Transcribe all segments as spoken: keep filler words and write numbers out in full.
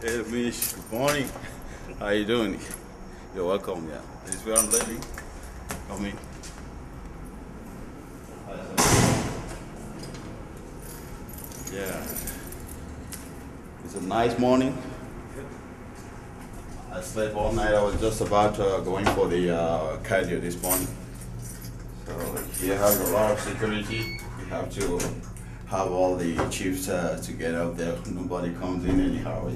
Hey, Mish, good morning. How you doing? You're welcome, yeah. This is where I'm living. Come in. Yeah. It's a nice morning. I slept all night. I was just about uh, going for the uh, cardio this morning. So here have a lot of security. You have to have all the chiefs uh, to get out there. Nobody comes in anyhow.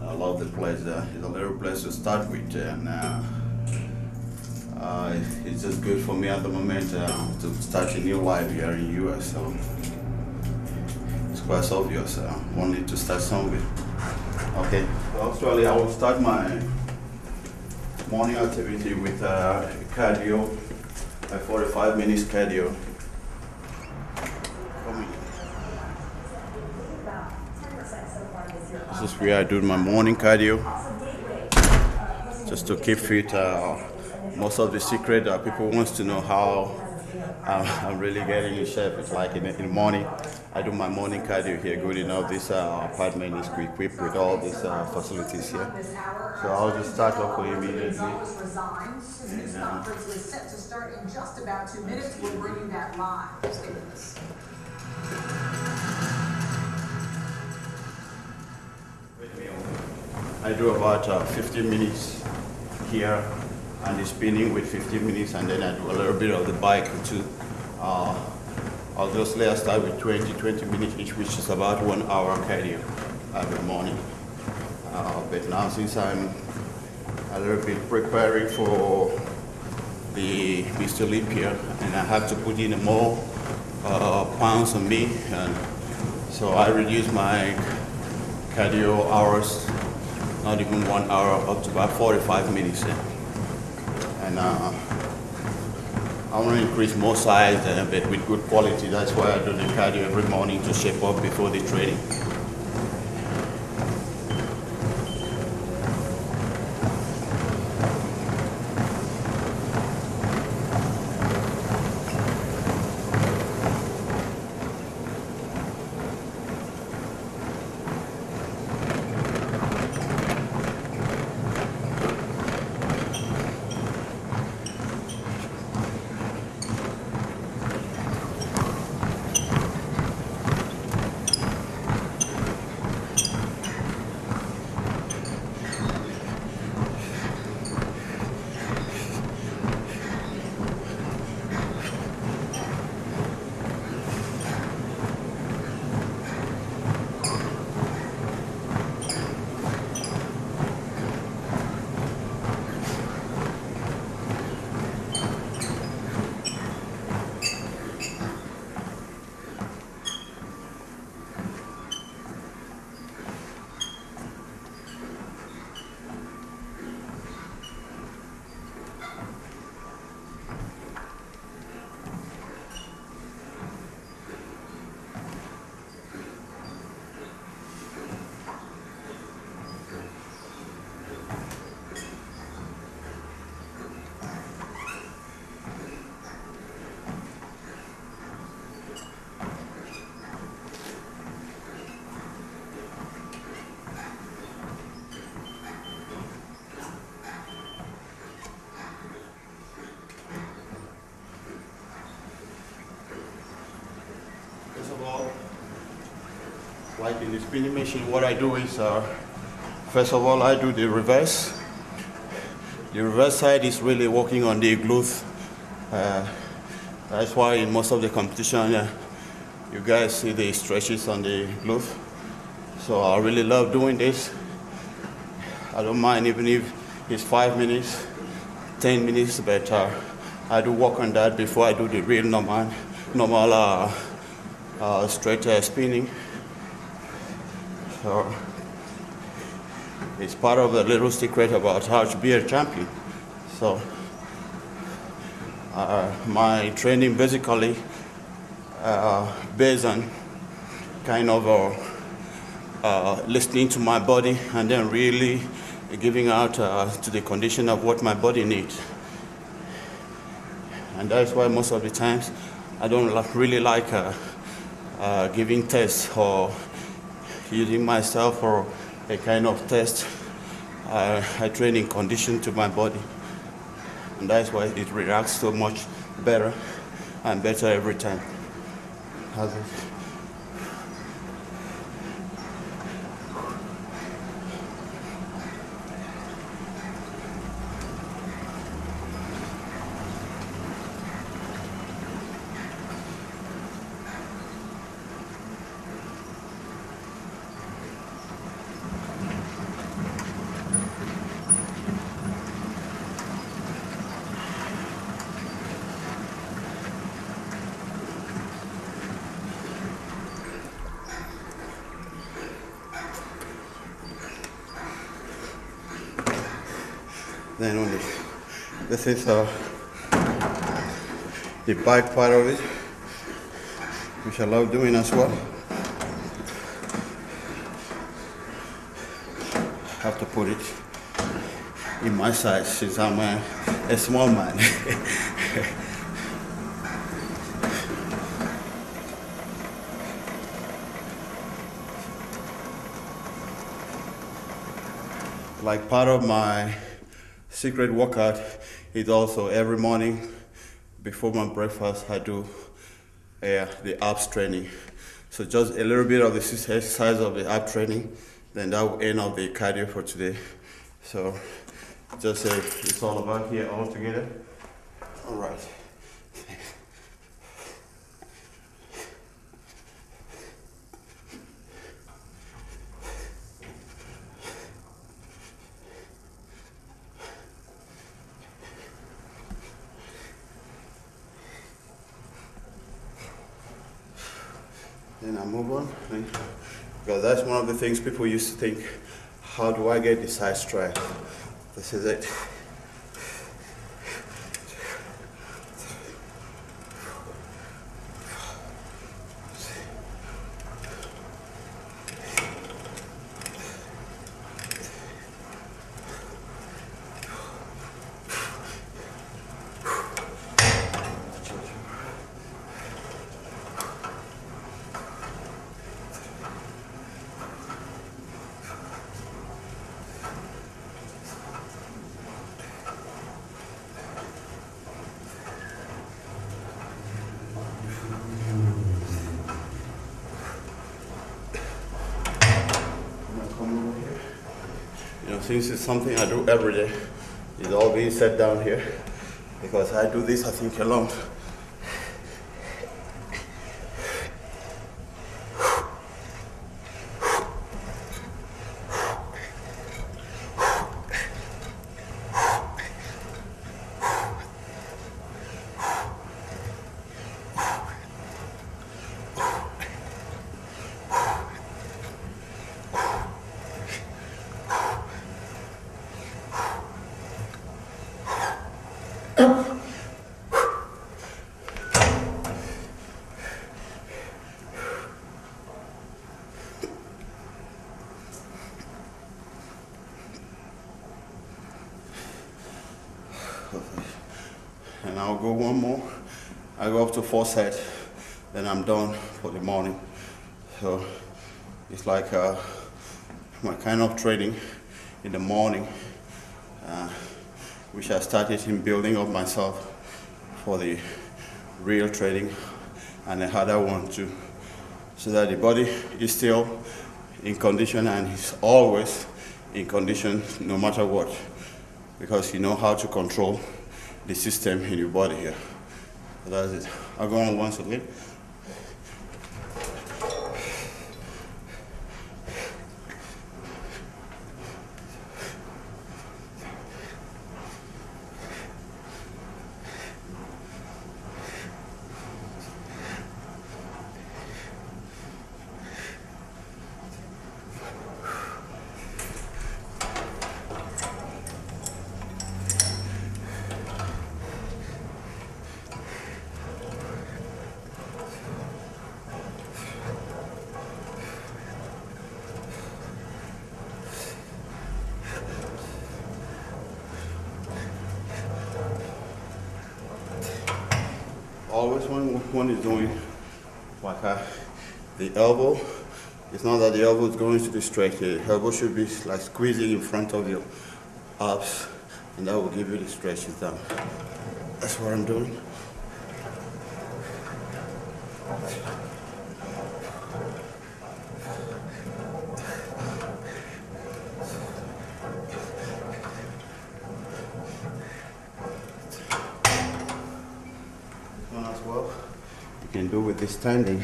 I love the place. Uh, it's a little place to start with, and uh, uh, it's just good for me at the moment uh, to start a new life here in the U S. So it's quite obvious. Uh, one need to start somewhere. Okay. So actually, I will start my morning activity with uh, cardio, a forty-five minutes cardio. This is where I do my morning cardio, just to keep fit. Uh, most of the secret uh, people want to know how uh, I'm really getting in shape. It's like in the, in the morning, I do my morning cardio here. Good enough, this uh, apartment is equipped with all these uh, facilities here. So I'll just start off immediately. And, uh, just about two minutes, we'll bring you that live. Stay with us. I do about uh, fifteen minutes here and the spinning with fifteen minutes, and then I do a little bit of the bike too. Uh, obviously I start with twenty, twenty minutes each, which is about one hour cardio every morning. Uh, but now since I'm a little bit preparing for the Mister Olympia, and I have to put in more uh, pounds on me, and so I reduce my cardio hours, not even one hour, up to about forty-five minutes. In. And uh, I want to increase more size uh, but with good quality. That's why I do the cardio every morning to shape up before the training. Like in the spinning machine, what I do is, uh, first of all, I do the reverse. The reverse side is really working on the glutes. Uh, that's why in most of the competition, uh, you guys see the stretches on the glutes. So I really love doing this. I don't mind even if it's five minutes, ten minutes, but uh, I do work on that before I do the real normal, normal uh, uh, straight uh, spinning. So it's part of the little secret about how to be a champion. So uh, my training basically uh, based on kind of uh, uh, listening to my body and then really giving out uh, to the condition of what my body needs. And that's why most of the times I don't really like uh, uh, giving tests or using myself for a kind of test. I, I train in condition to my body, and that's why it reacts so much better and better every time. How's it? Then on this, this is uh, the back part of it, which I love doing as well. I have to put it in my size since I'm a, a small man. Like part of my secret workout is also every morning before my breakfast I do uh, the abs training. So just a little bit of the exercise of the ab training, then that will end up the cardio for today. So just uh, it's all about here all together. All right. Then I move on, because that's one of the things people used to think, how do I get the size right? This is it. This is something I do every day. It's all being set down here because I do this, I think, alone. I'll go one more. I go up to four sets, then I'm done for the morning. So it's like uh, my kind of training in the morning, uh, which I started in building up myself for the real training and the harder one too, so that the body is still in condition and is always in condition no matter what, because you know how to control the system in your body here. So that's it. I'll go on once again. Always when one is doing like uh, the elbow It's not that the elbow is going to the stretch. The elbow should be like squeezing in front of your abs, and that will give you the stretches down. That's what I'm doing. As well, you can do with this standing.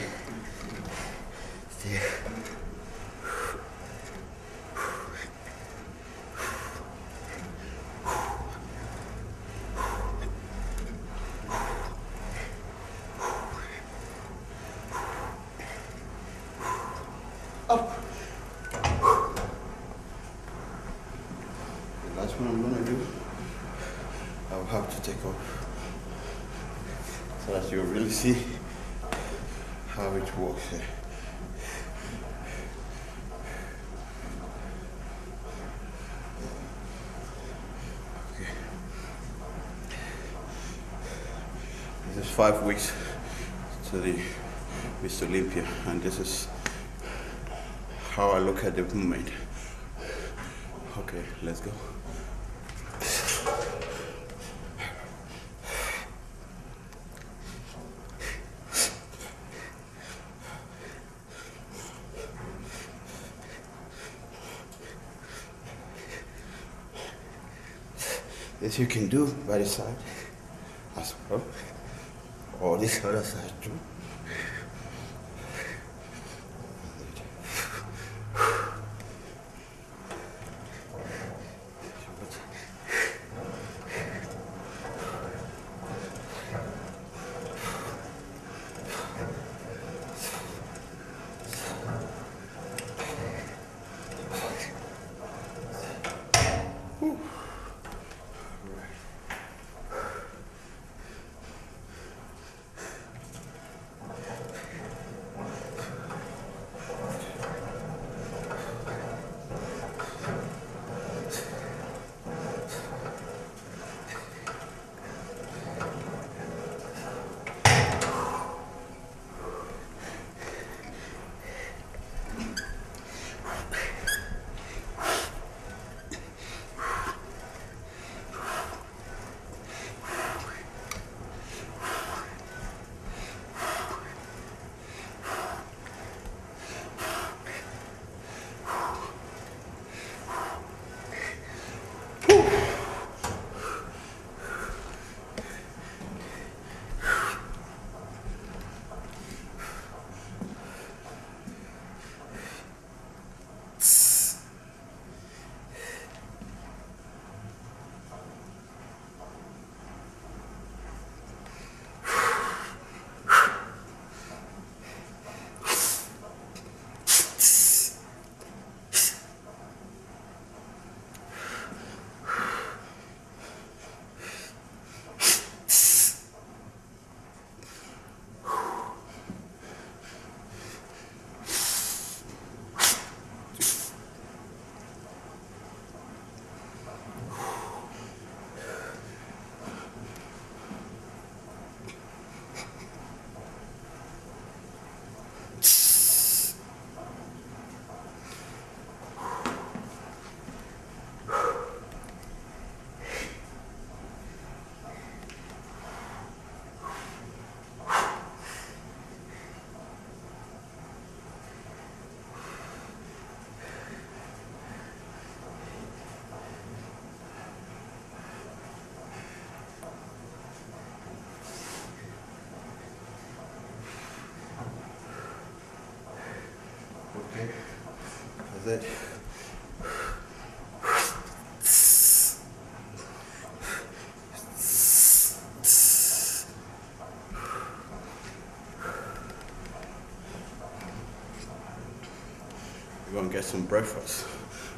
Five weeks to the Mister Olympia, and this is how I look at the movement. Okay, let's go. This you can do by the side as well. Oh, this other side too. That's it. We're gonna get some breakfast.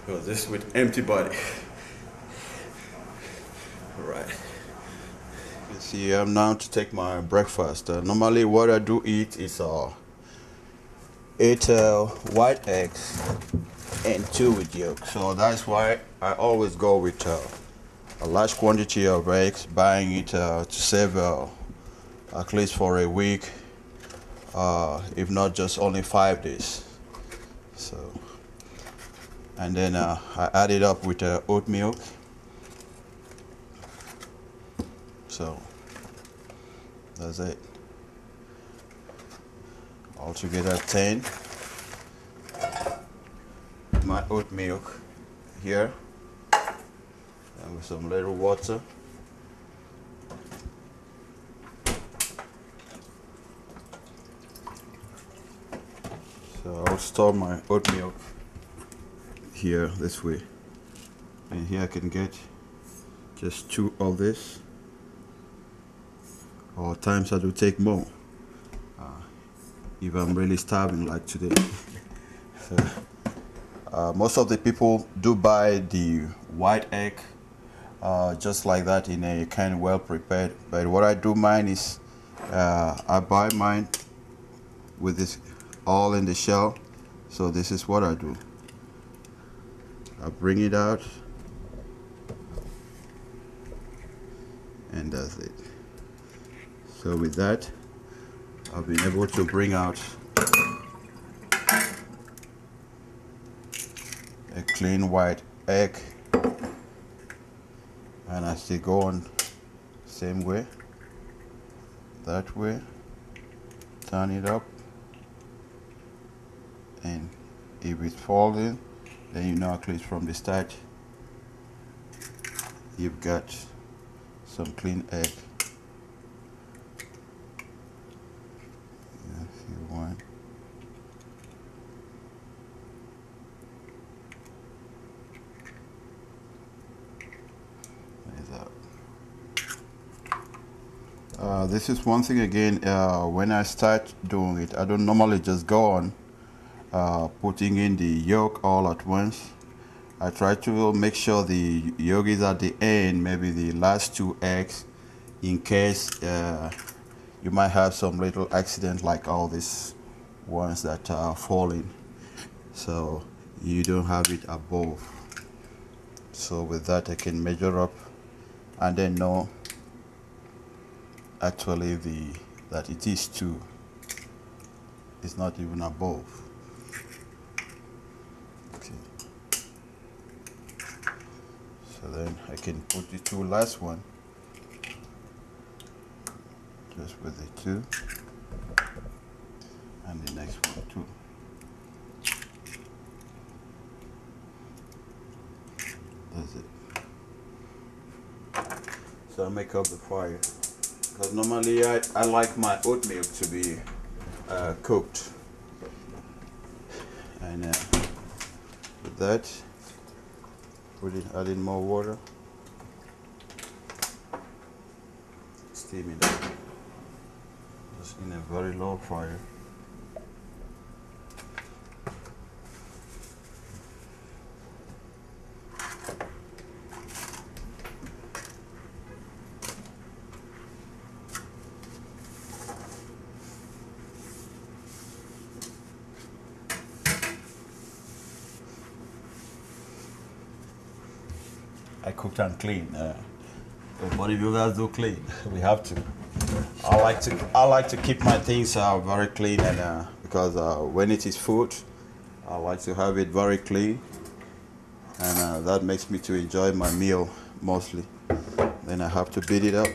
Well, this is with empty body. All right. You see, I'm now to take my breakfast. Uh, normally, what I do eat is uh, eight uh, white eggs and two with yolk. So that's why I always go with uh, a large quantity of eggs, buying it uh, to save uh, at least for a week, uh, if not just only five days. So, and then uh, I add it up with uh, oat milk. So that's it. Altogether ten. My oat milk here, and with some little water. So I'll store my oat milk here this way, and here I can get just two of this, or times I do take more uh, if I'm really starving like today. So, uh, most of the people do buy the white egg uh, just like that in a kind of well prepared, but what I do mine is uh, I buy mine with this all in the shell. So this is what I do. I bring it out, and that's it. So with that, I've been able to bring out a clean white egg, and I still go on same way, that way, turn it up. And if it's falling, then you know at least from the start you've got some clean egg. If you want, uh, this is one thing again. Uh, when I start doing it, I don't normally just go on Uh, putting in the yolk all at once. I try to make sure the yolk is at the end, maybe the last two eggs, in case uh, you might have some little accident like all these ones that are falling, so you don't have it above. So with that I can measure up and then know actually the that it is two. It's not even above. So then I can put the two last one, just with the two, and the next one too. That's it. So I make up the fire, because normally I, I like my oat milk to be uh, cooked. And uh, with that, put it, add in more water, steam it up, just in a very low fire. Cooked and clean. Uh, what if you guys do clean? We have to. I like to. I like to keep my things uh, very clean, and uh, because uh, when it is food, I like to have it very clean, and uh, that makes me to enjoy my meal mostly. Then I have to beat it up,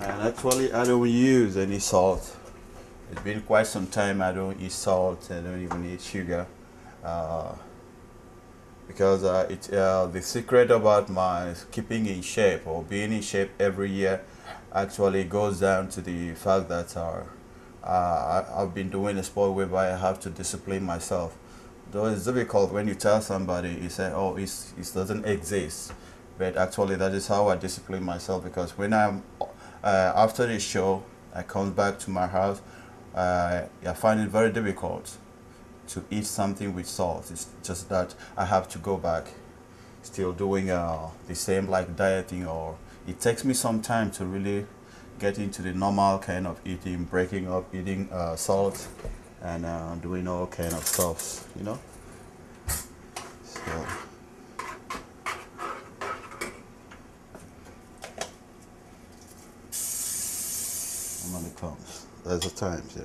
and actually I don't use any salt. It's been quite some time I don't eat salt. I don't even eat sugar. Uh, because uh, it, uh, the secret about my keeping in shape or being in shape every year actually goes down to the fact that uh, uh, I've been doing a sport whereby I have to discipline myself. Though it's difficult when you tell somebody, you say, oh, it's, it doesn't exist. But actually that is how I discipline myself, because when I'm uh, after the show, I come back to my house, uh, I find it very difficult to eat something with salt. It's just that I have to go back, still doing uh, the same like dieting, or it takes me some time to really get into the normal kind of eating, breaking up, eating uh, salt, and uh, doing all kind of stuff, you know. So, normally comes, there's a time, yeah.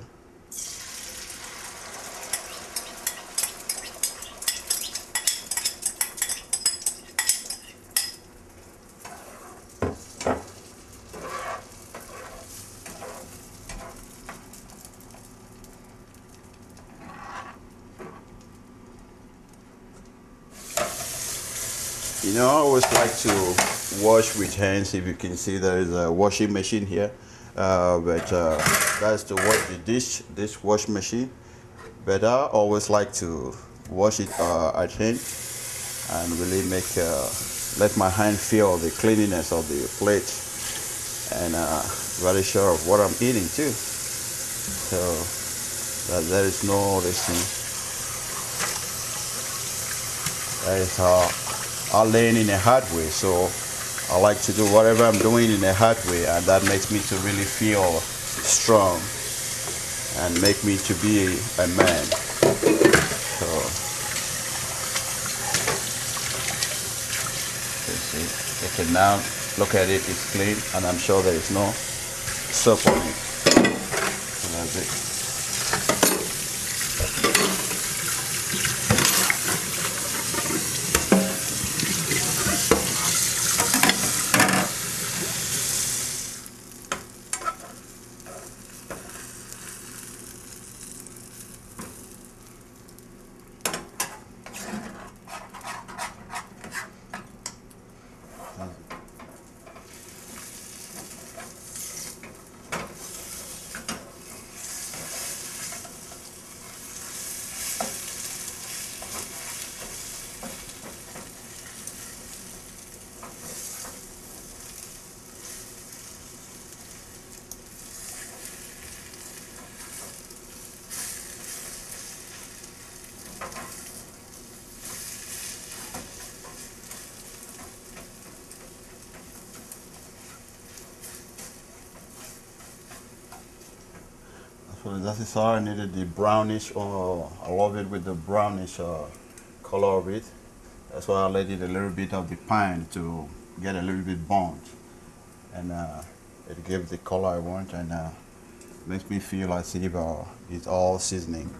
You know, I always like to wash with hands. If you can see, there is a washing machine here, uh, but uh, that's to wash the dish, this wash machine. But I always like to wash it uh, at hand and really make uh, let my hand feel the cleanliness of the plate, and uh, very sure of what I'm eating too. So that there is no this thing. That is how. I learn in a hard way, so I like to do whatever I'm doing in a hard way, and that makes me to really feel strong and make me to be a man. So you see, you can now look at it, it's clean, and I'm sure there is no soap on it. So that's it. So that is how I needed the brownish, or I love it with the brownish uh, color of it. That's why I let it a little bit of the pine to get a little bit burnt, and uh, it gives the color I want, and uh, makes me feel as if uh, it's all seasoning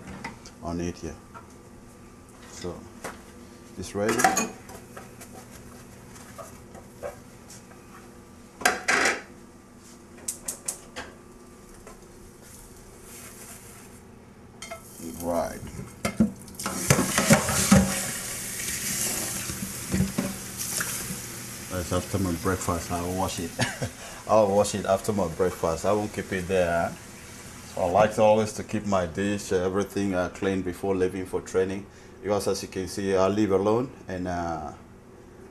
on it here. So it's ready. Right. That's after my breakfast. I'll wash it. I'll wash it after my breakfast. I won't keep it there. So I like to always to keep my dish, everything uh, clean before leaving for training. Because as you can see, I live alone, and uh,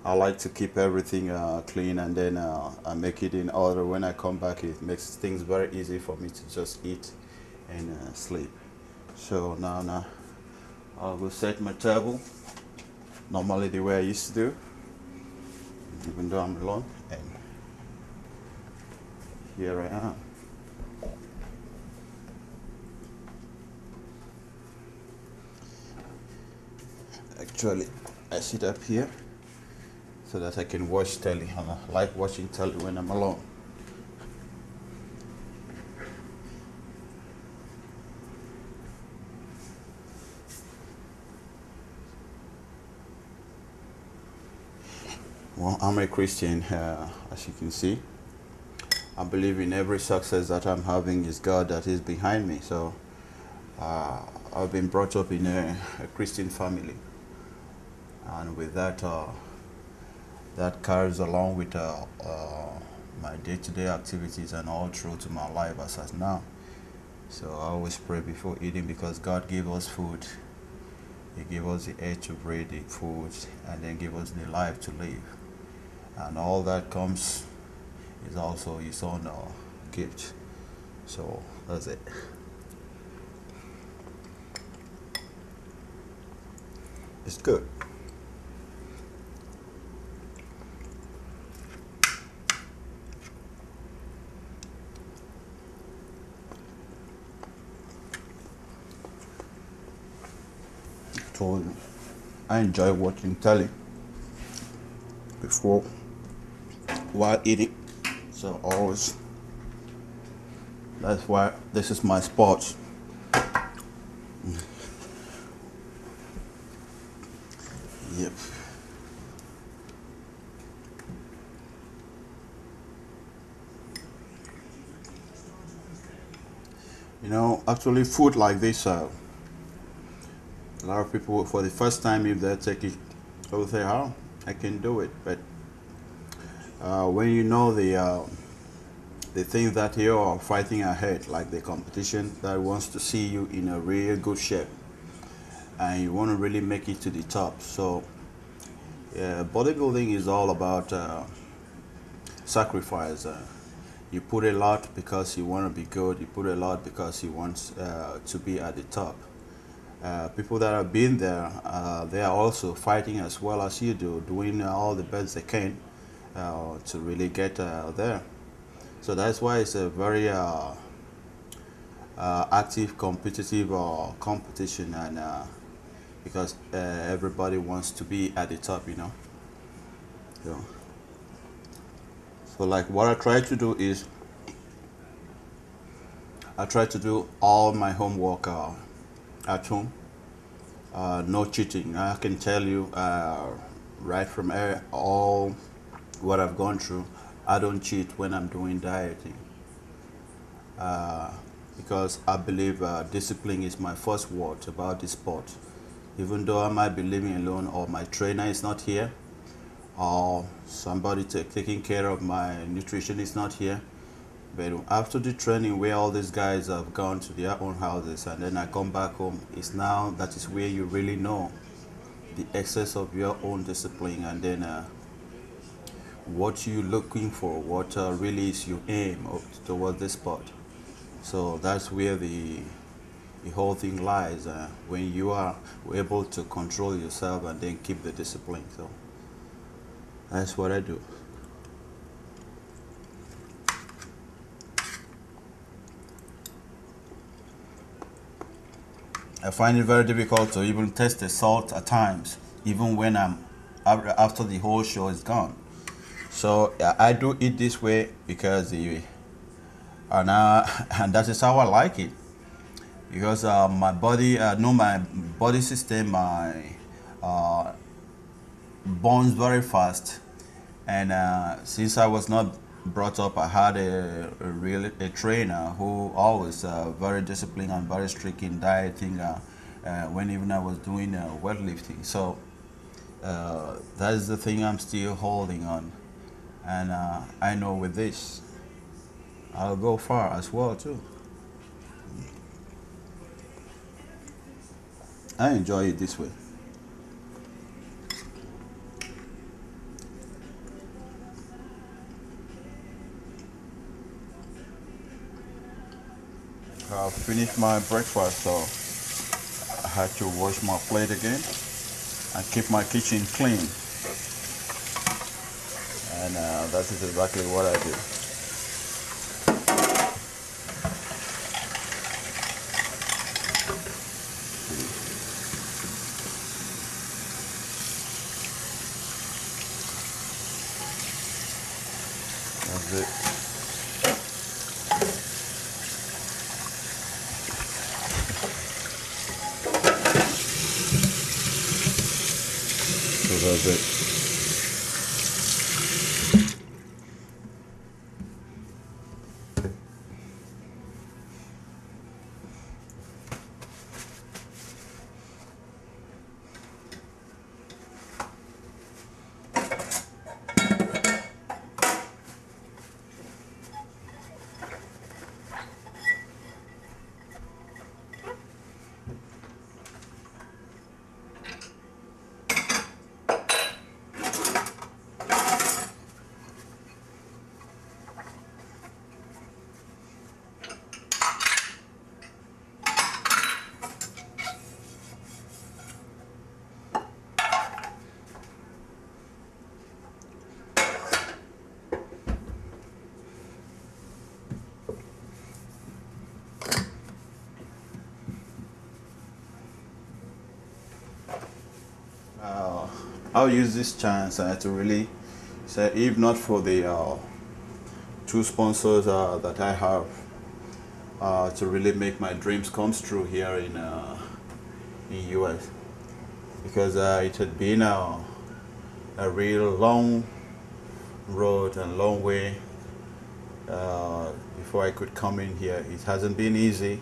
I like to keep everything uh, clean, and then uh, I make it in order. When I come back, it makes things very easy for me to just eat and uh, sleep. So now, now I'll go set my table normally the way I used to do, even though I'm alone, and here I am. Actually, I sit up here so that I can watch telly. I like watching telly when I'm alone. Well, I'm a Christian, uh, as you can see. I believe in every success that I'm having is God that is behind me. So uh, I've been brought up in a, a Christian family, and with that, uh, that carries along with uh, uh, my day-to-day activities and all through to my life as of now. So I always pray before eating, because God gave us food. He gave us the air to breathe, the food, and then give us the life to live. And all that comes is also his own uh, gift. So that's it. It's good. So I enjoy watching telly before, while eating. So always, that's why this is my sport. Yep. You know, actually food like this, uh, a lot of people, for the first time, if they take it, they will say, oh, I can do it. But uh, when you know the uh, the things that you are fighting ahead, like the competition that wants to see you in a real good shape, and you want to really make it to the top. So yeah, bodybuilding is all about uh, sacrifice. Uh, you put a lot because you want to be good. You put a lot because you want uh, to be at the top. Uh, people that have been there, uh, they are also fighting as well as you do, doing all the best they can uh, to really get uh, there. So that's why it's a very uh, uh, active, competitive uh, competition, and uh, because uh, everybody wants to be at the top, you know. So, so like what I try to do is, I try to do all my homework uh, at home, uh, no cheating. I can tell you uh, right from all what I've gone through, I don't cheat when I'm doing dieting, uh, because I believe uh, discipline is my first word about this sport. Even though I might be living alone, or my trainer is not here, or somebody taking care of my nutrition is not here. But after the training, where all these guys have gone to their own houses, and then I come back home, it's now that is where you really know the excess of your own discipline, and then uh, what you're looking for, what uh, really is your aim of, towards this sport. So that's where the, the whole thing lies, uh, when you are able to control yourself and then keep the discipline. So that's what I do. I find it very difficult to even test the salt at times, even when I'm after the whole show is gone. So I do it this way because the, and uh, and that is how I like it, because uh, my body, I uh, know my body system, my uh, burns very fast, and uh, since I was not brought up, I had a, a real a trainer who always uh, very disciplined and very strict in dieting. Uh, uh, when even I was doing uh, weightlifting, so uh, that is the thing I'm still holding on, and uh, I know with this, I'll go far as well too. I enjoy it this way. I've finished my breakfast, so I had to wash my plate again and keep my kitchen clean, and uh, that is exactly what I do. I'll use this chance uh, to really say, if not for the uh, two sponsors uh, that I have, uh, to really make my dreams come true here in uh, in U S, because uh, it had been a, a real long road and long way uh, before I could come in here. It hasn't been easy,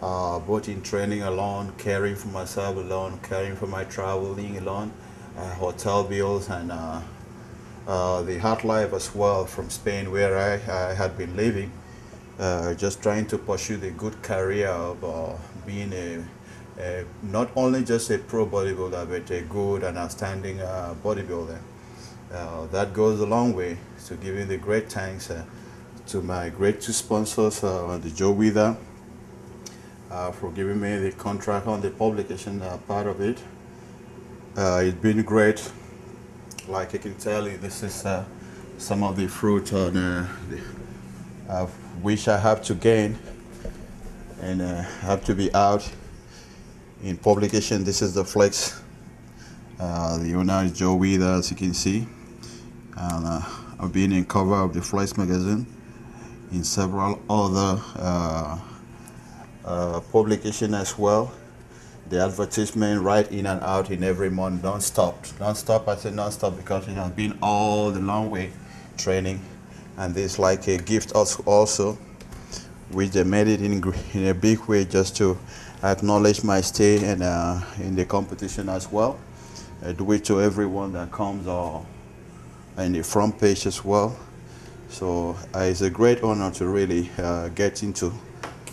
uh, both in training alone, caring for myself alone, caring for my traveling alone. uh, hotel bills, and uh, uh, the hard life as well from Spain, where I, I had been living, uh, just trying to pursue the good career of uh, being a, a not only just a pro bodybuilder, but a good and outstanding uh, bodybuilder. Uh, that goes a long way. So giving the great thanks uh, to my great two sponsors, uh, the Joe Weider, uh, for giving me the contract on the publication uh, part of it. Uh, it's been great. Like I can tell you, this is uh, some of the fruit on uh, the, uh, which I have to gain, and uh, have to be out in publication. This is the Flex. Uh, the owner is Joe Weider, as you can see, and uh, I've been in cover of the Flex magazine, in several other uh, uh, publication as well. The advertisement right in and out in every month, non-stop, non-stop. I say non-stop because it has been all the long way training, and this like a gift also, also which they made it in, in a big way just to acknowledge my stay and uh, in the competition as well. I do it to everyone that comes or uh, in the front page as well. So uh, it's a great honor to really uh, get into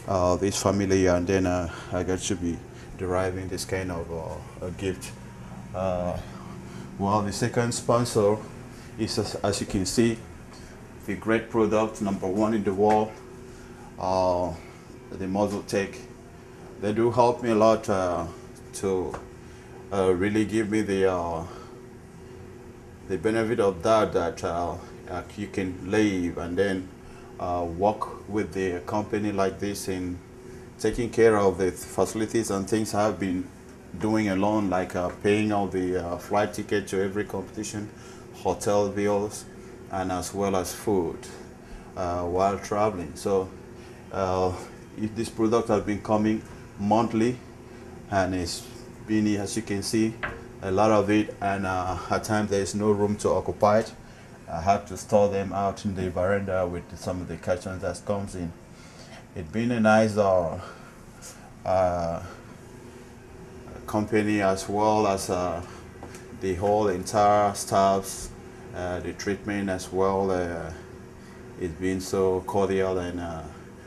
uh, this family, and then uh, I get to be deriving this kind of uh, a gift. Uh, well, the second sponsor is, as, as you can see, the great product number one in the world, uh, the MuzzleTech. They do help me a lot uh, to Uh, really give me the uh, the benefit of that, that uh, you can live and then uh, work with the company like this in taking care of the facilities and things I've been doing alone, like uh, paying all the uh, flight ticket to every competition, hotel bills, and as well as food uh, while traveling. So uh, if this product has been coming monthly, and it's been, as you can see, a lot of it, and uh, at times there is no room to occupy it. I had to store them out in the veranda with some of the cartons that comes in. It's been a nice uh, uh, company, as well as uh, the whole entire staffs, uh, the treatment as well. Uh, it's been so cordial and uh,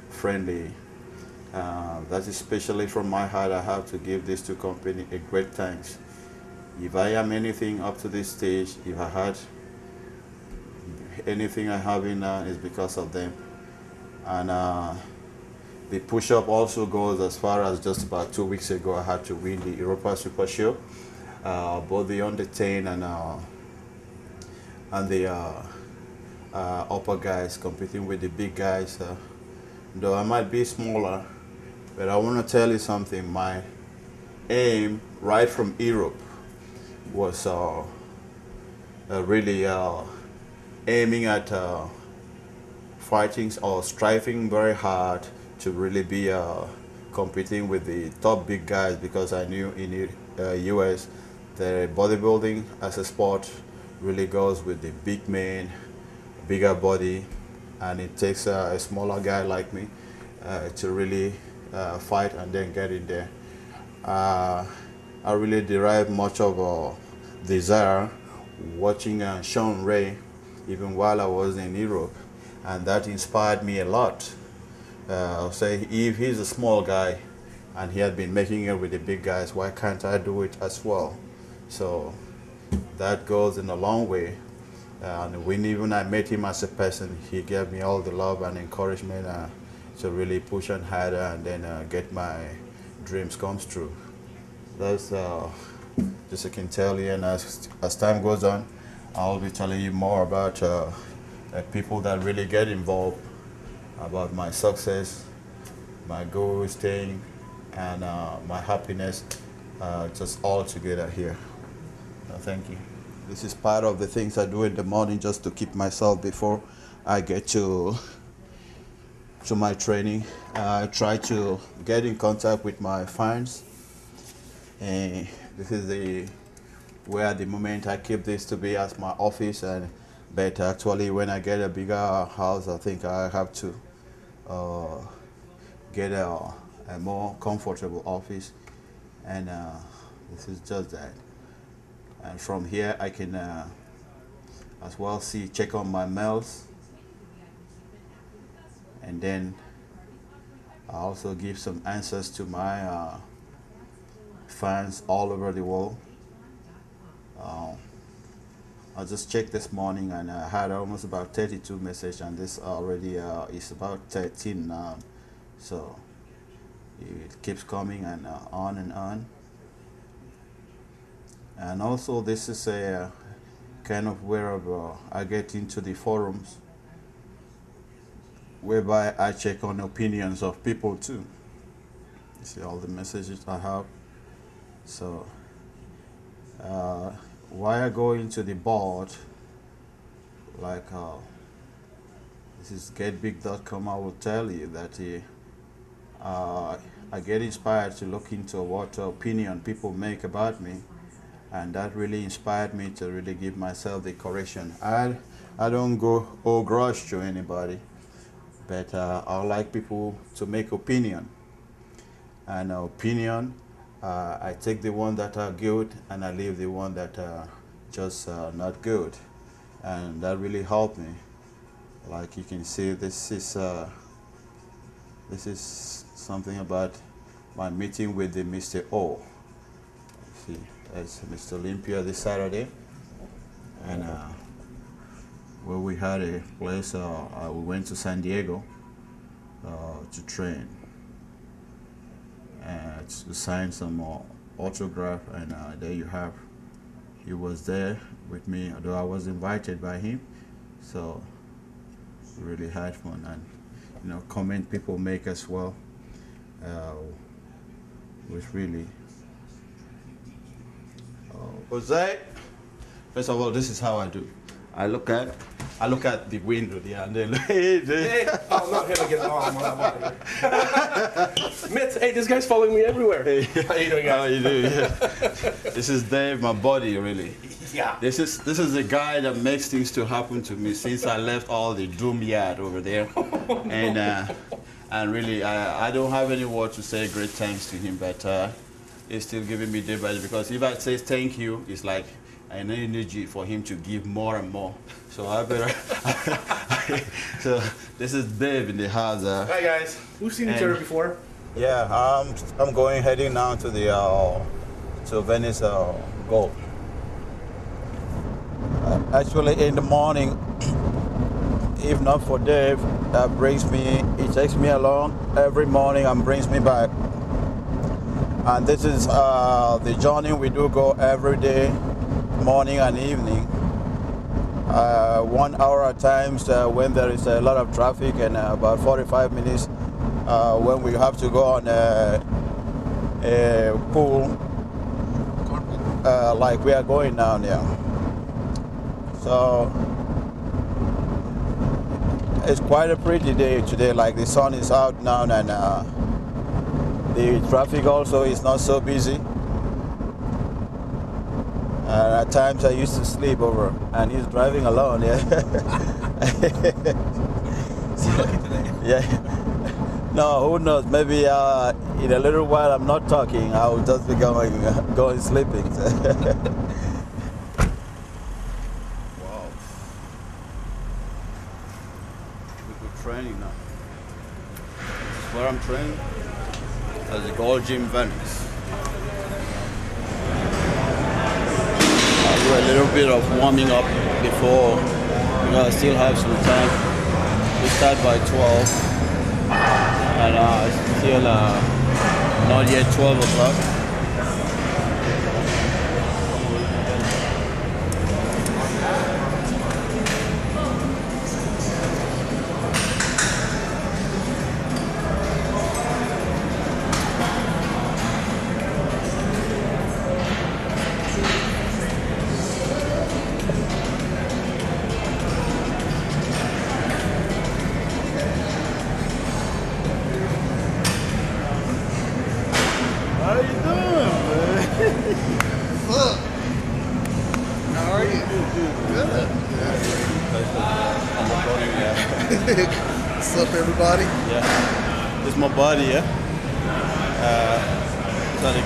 friendly. Uh, that's especially from my heart. I have to give this to company a great thanks. If I am anything up to this stage, if I had anything I have in now, is because of them. And uh, the push-up also goes as far as just about two weeks ago, I had to win the Europa Super Show, uh, both the under ten and uh, and the uh, uh, upper guys, competing with the big guys. Uh, though I might be smaller. But I want to tell you something, my aim right from Europe was uh, uh, really uh, aiming at uh, fighting or striving very hard to really be uh, competing with the top big guys, because I knew in the uh, U S the bodybuilding as a sport really goes with the big men, bigger body, and it takes uh, a smaller guy like me uh, to really uh, fight and then get in there. Uh, I really derive much of a desire watching uh, Shawn Ray, even while I was in Europe, and that inspired me a lot. Uh, I'll say, if he's a small guy and he had been making it with the big guys, why can't I do it as well? So that goes in a long way. And when even I met him as a person, he gave me all the love and encouragement uh, to really push on harder and then uh, get my dreams come true. That's uh, just I can tell you, and as, as time goes on, I'll be telling you more about uh, uh, people that really get involved, about my success, my goal staying, and uh, my happiness, uh, just all together here. Uh, thank you. This is part of the things I do in the morning just to keep myself before I get to to my training. I try to get in contact with my fans, and this is the where at the moment I keep this to be as my office. And but actually, when I get a bigger house, I think I have to uh, get a, a more comfortable office, and uh, this is just that. and from here I can uh, as well see, check on my mails, and then I also give some answers to my uh, fans all over the world. um, I just checked this morning and I had almost about thirty-two messages, and this already uh, is about thirteen now, so it keeps coming and uh, on and on. And also this is a kind of wherever I get into the forums, whereby I check on opinions of people too. You see all the messages I have. So uh, why I go into the board, like uh, this is get big dot com, I will tell you that uh, I get inspired to look into what opinion people make about me, and that really inspired me to really give myself the correction. I, I don't go owe grudge to anybody, but uh, I like people to make opinion, and opinion uh, I take the one that are good and I leave the one that are just uh, not good, and that really helped me. Like you can see, this is uh, this is something about my meeting with the Mister O. See, that's Mister Olympia this Saturday, and uh, where we had a place, uh, uh, we went to San Diego uh, to train, uh, to sign some uh, autograph, and uh, there you have, he was there with me, although I was invited by him, so really had fun. And you know, comment people make as well, uh, was really, uh, Jose, first of all, this is how I do. I look at, I look at the window there, and then hey, hey, I'm not gonna get along when I'm out here. Mitch, hey, this guy's following me everywhere. Hey, how you doing, guys? How you doing? Yeah. This is Dave, my buddy, really. Yeah. This is this is the guy that makes things to happen to me since I left all the doom yard over there, oh, no. and uh, and really, I I don't have any word to say great thanks to him, but uh, he's still giving me day by day, because if I say thank you, it's like an energy for him to give more and more. So I better. So this is Dave in the house. Uh, Hi guys. We've seen each other before. Yeah, I'm. I'm going heading now to the uh, to Venice uh, Gold. Uh, actually, in the morning, if not for Dave, that brings me. He takes me along every morning and brings me back. And this is uh, the journey we do go every day, morning and evening, uh, one hour at times uh, when there is a lot of traffic, and uh, about forty-five minutes uh, when we have to go on a, a pool uh, like we are going down there. So it's quite a pretty day today, like the sun is out now, and uh, the traffic also is not so busy. And at times I used to sleep over, and he's driving alone, yeah. So, yeah. No, who knows? Maybe uh, in a little while I'm not talking, I'll just be going, uh, going sleeping. Wow. We're training now. This is where I'm training, at the Gold Gym Venice. A little bit of warming up before, you know, I still have some time. We start by twelve, and uh, it's still uh, not yet twelve o'clock.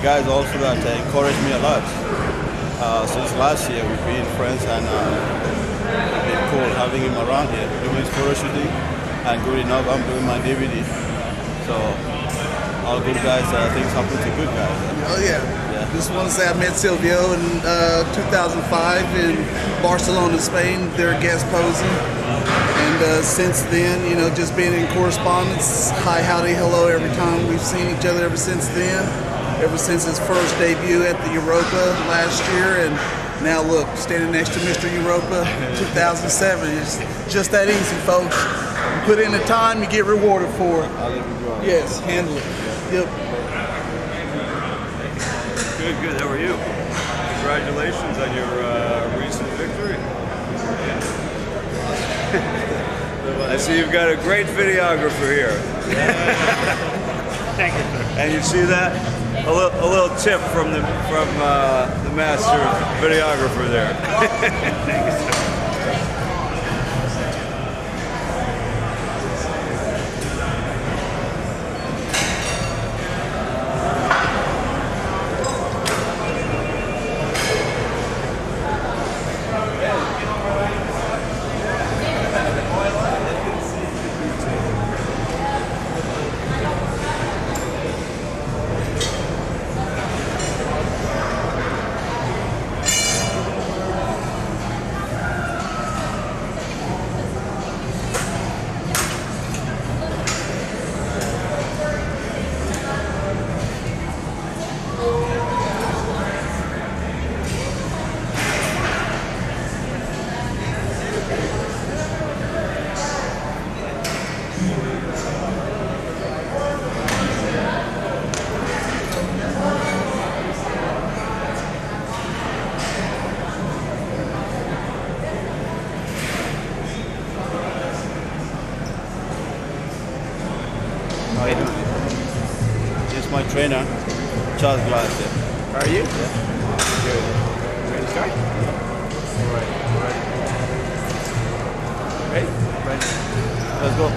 Guys also that encouraged me a lot. uh, since last year. We've been friends, and uh, it's been cool having him around here, doing his parachuting, and good enough, I'm doing my D V D. So, all good guys, uh, things happen to good guys. Oh yeah. Yeah. Just want to say I met Silvio in uh, two thousand five in Barcelona, Spain. They're guest posing. And uh, since then, you know, just being in correspondence, hi, howdy, hello every time. We've seen each other ever since then, ever since his first debut at the Europa last year. And now look, standing next to Mister Europa two thousand seven. It's just that easy, folks. You put in the time, you get rewarded for it. Yes, handle it. Yep. Good, good. How are you? Congratulations on your uh, recent victory. I see you've got a great videographer here. Thank you, sir. And you see that? A little, a little tip from the from uh, the master videographer there. Thank you, sir. Trainer, Charles Glass. How are you? Yeah. Good. Ready to start? All right. All right. Ready? Ready. Let's go.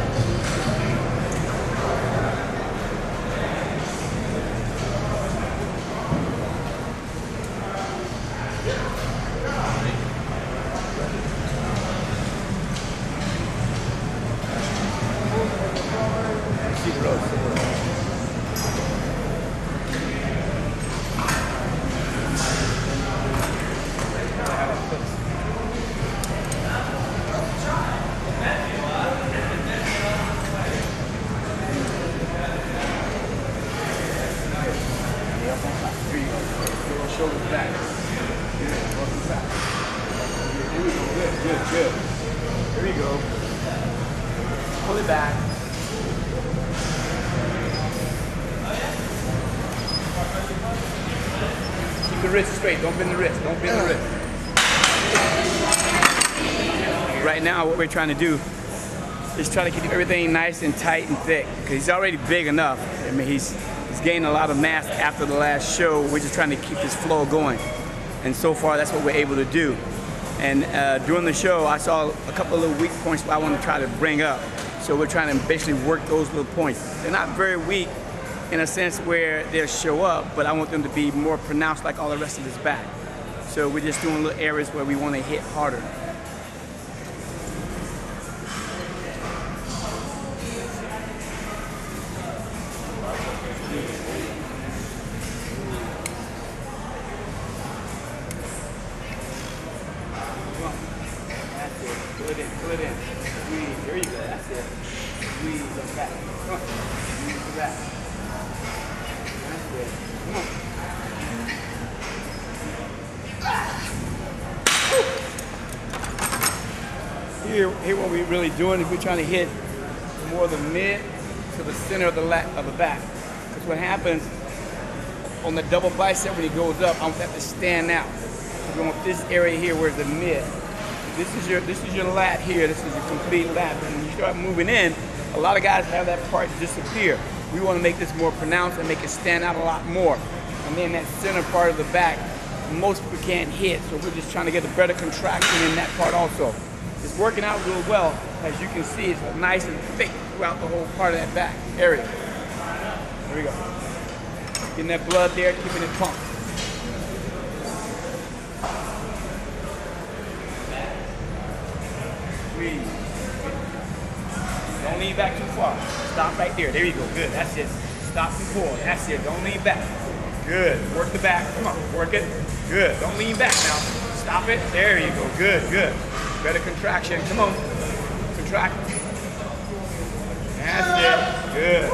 We're trying to do is try to keep everything nice and tight and thick, because he's already big enough. I mean, he's he's gained a lot of mass after the last show. We're just trying to keep his flow going, and so far that's what we're able to do. And uh, during the show, I saw a couple of little weak points I want to try to bring up, so we're trying to basically work those little points. They're not very weak in a sense where they'll show up, but I want them to be more pronounced like all the rest of his back. So we're just doing little areas where we want to hit harder. Doing if we're trying to hit more the mid to the center of the la of the back, because what happens on the double bicep when he goes up, I'm gonna have to stand out. We want this area here where the mid. This is your this is your lat here. This is your complete lat. And when you start moving in, a lot of guys have that part disappear. We want to make this more pronounced and make it stand out a lot more. And then that center part of the back, most people can't hit, so we're just trying to get a better contraction in that part also. It's working out real well. As you can see, it's nice and thick throughout the whole part of that back area. There we go. Getting that blood there, keeping it pumped. Breathe. Don't lean back too far. Stop right there. There you go. Good. That's it. Stop and pull. That's it. Don't lean back. Good. Work the back. Come on. Work it. Good. Don't lean back now. Stop it. There you go. Good. Good. Better contraction. Come on. Contract. That's it. Good.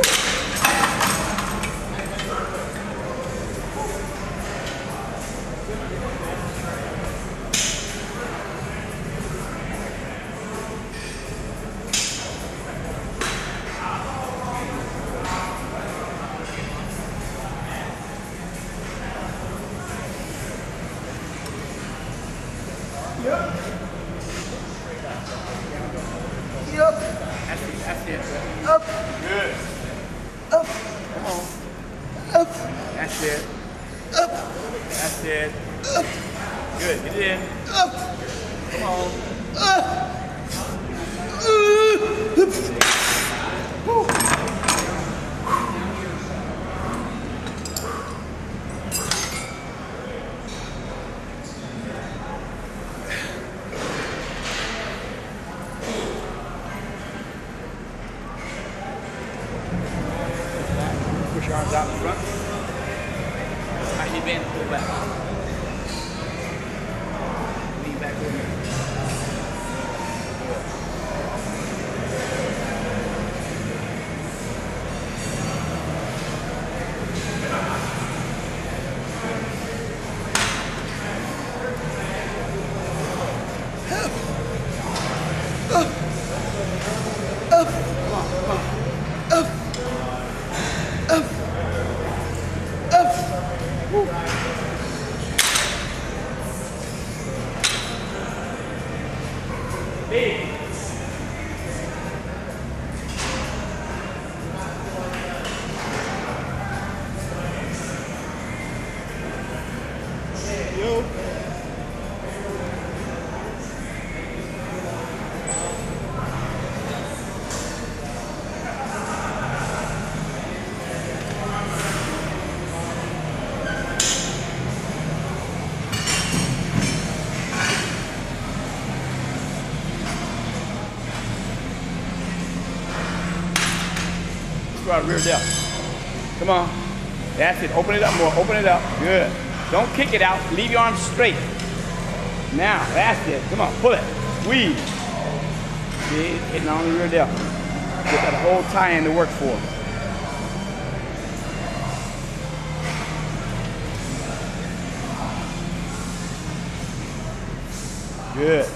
Rear delt. Come on. That's it. Open it up more. Open it up. Good. Don't kick it out. Leave your arms straight. Now. That's it. Come on. Pull it. Weave. See? Hitting on the rear delt. Get that whole tie-in to work for. Good.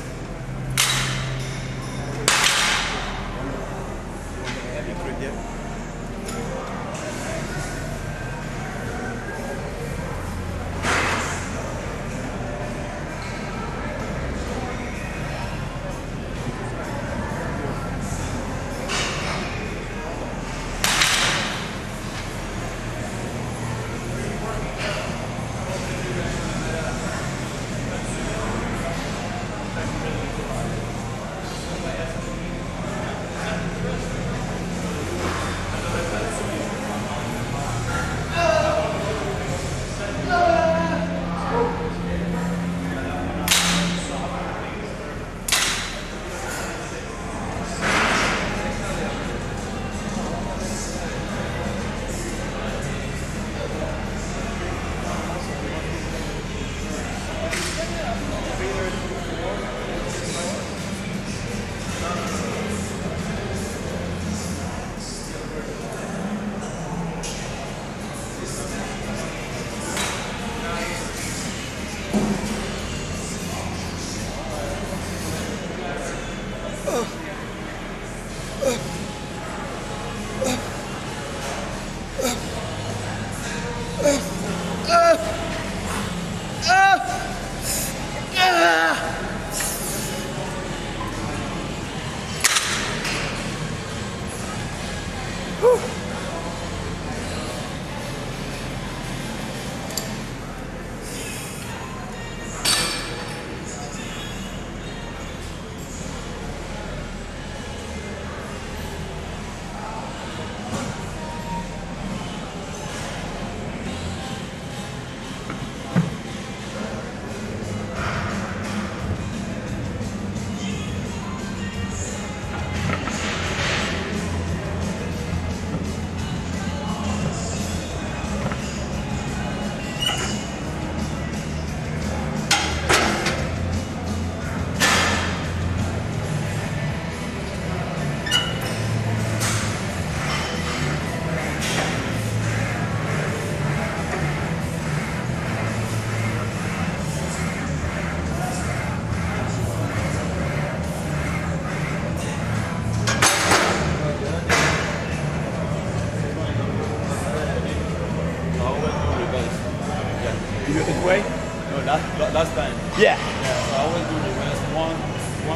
You do it this way? No, last, last time. Yeah. Yeah, so I always do the rest. One,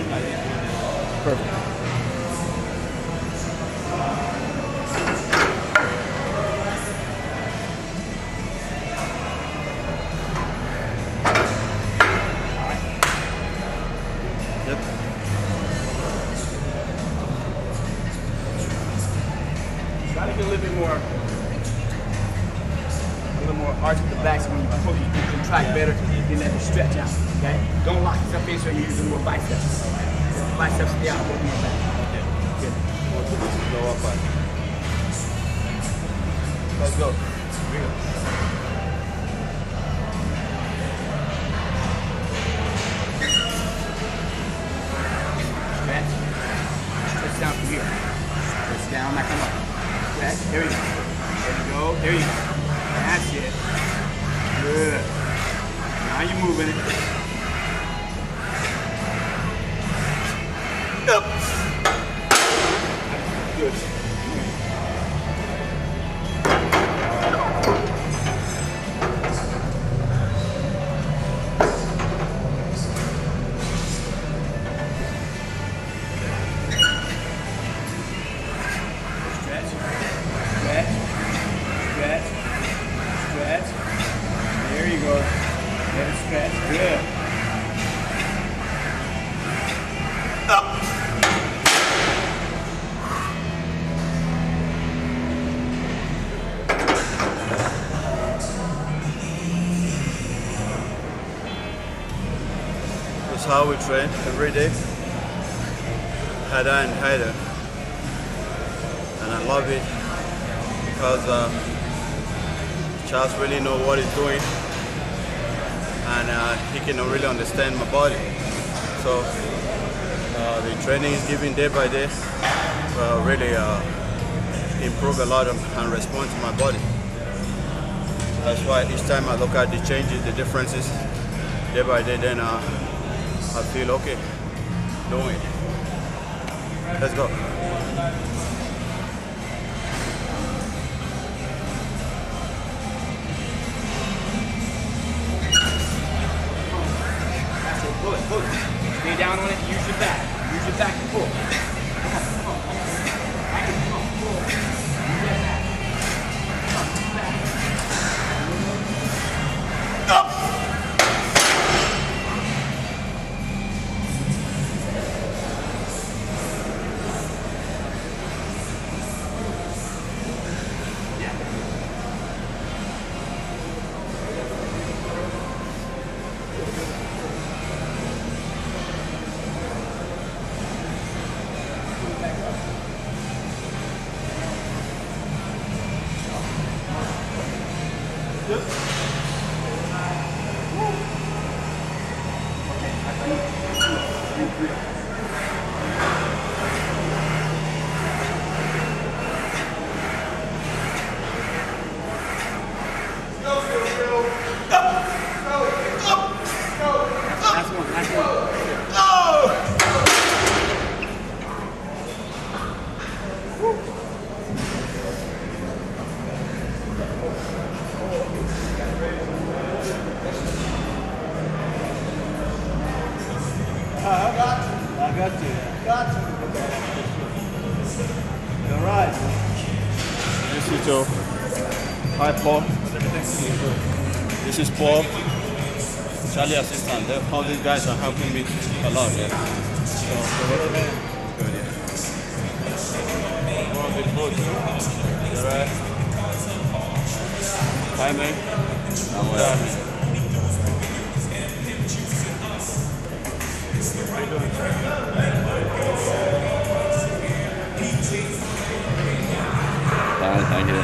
one like this. Perfect. How we train every day, harder and harder, and I love it because um, Charles really know what he's doing, and uh, he can really understand my body. So uh, the training is given day by day, well, really uh, improve a lot of, and respond to my body. That's why each time I look at the changes, the differences day by day, then. Uh, I feel okay doing it. Let's go. That's it, pull it, pull it. Stay down on it, use your back. Use your back and pull. Come on, come on. Back and come on, pull. Use your back. Come on, back. Up! All these guys are helping me a lot, yeah. So, good, yeah. More of the food, all right. Hi, man. I'm well. Right, thank you.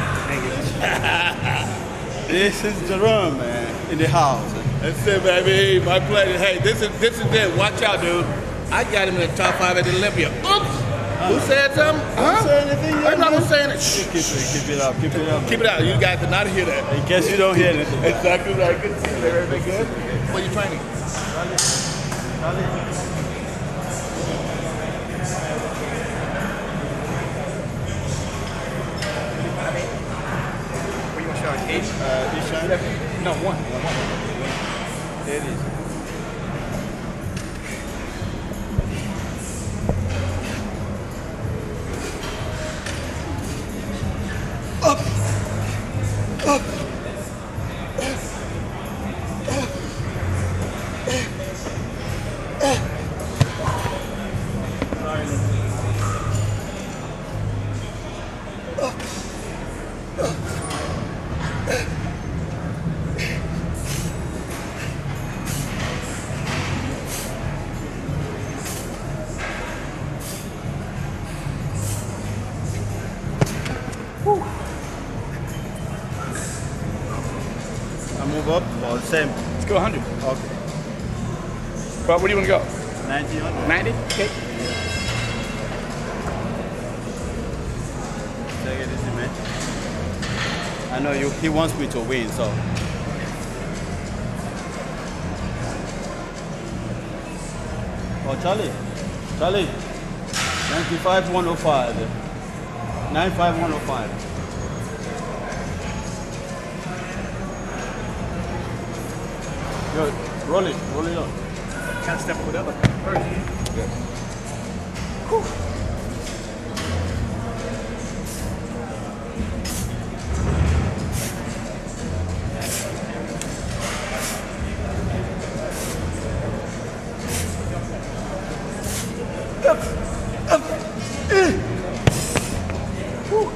Thank you. This is Jerome, man, in the house. That's it, baby. My pleasure. Hey, this is this is it. Watch out, dude. I got him in the top five at the Olympia. Oops. Uh, Who said something? Huh? Saying anything, I'm not saying it. Keep it, keep it up. Keep it up. Keep it out. You guys did not hear that. In case you don't hear it. Exactly right. Good to see you. Everything good? What are you training? What do you want to show? Eight. Uh, eight. No, one. one, one. There it is. Up. Up. Same. Let's go one hundred. Okay. But where do you want to go? ninety, one hundred. ninety? Okay. Take it easy, man. I know you, he wants me to win, so. Oh, Charlie. Charlie. ninety-five, one oh five. ninety-five, one oh five. Good. Roll it, roll it up. Can't step with other first. Good. Whew. Up, up, uh. Whew.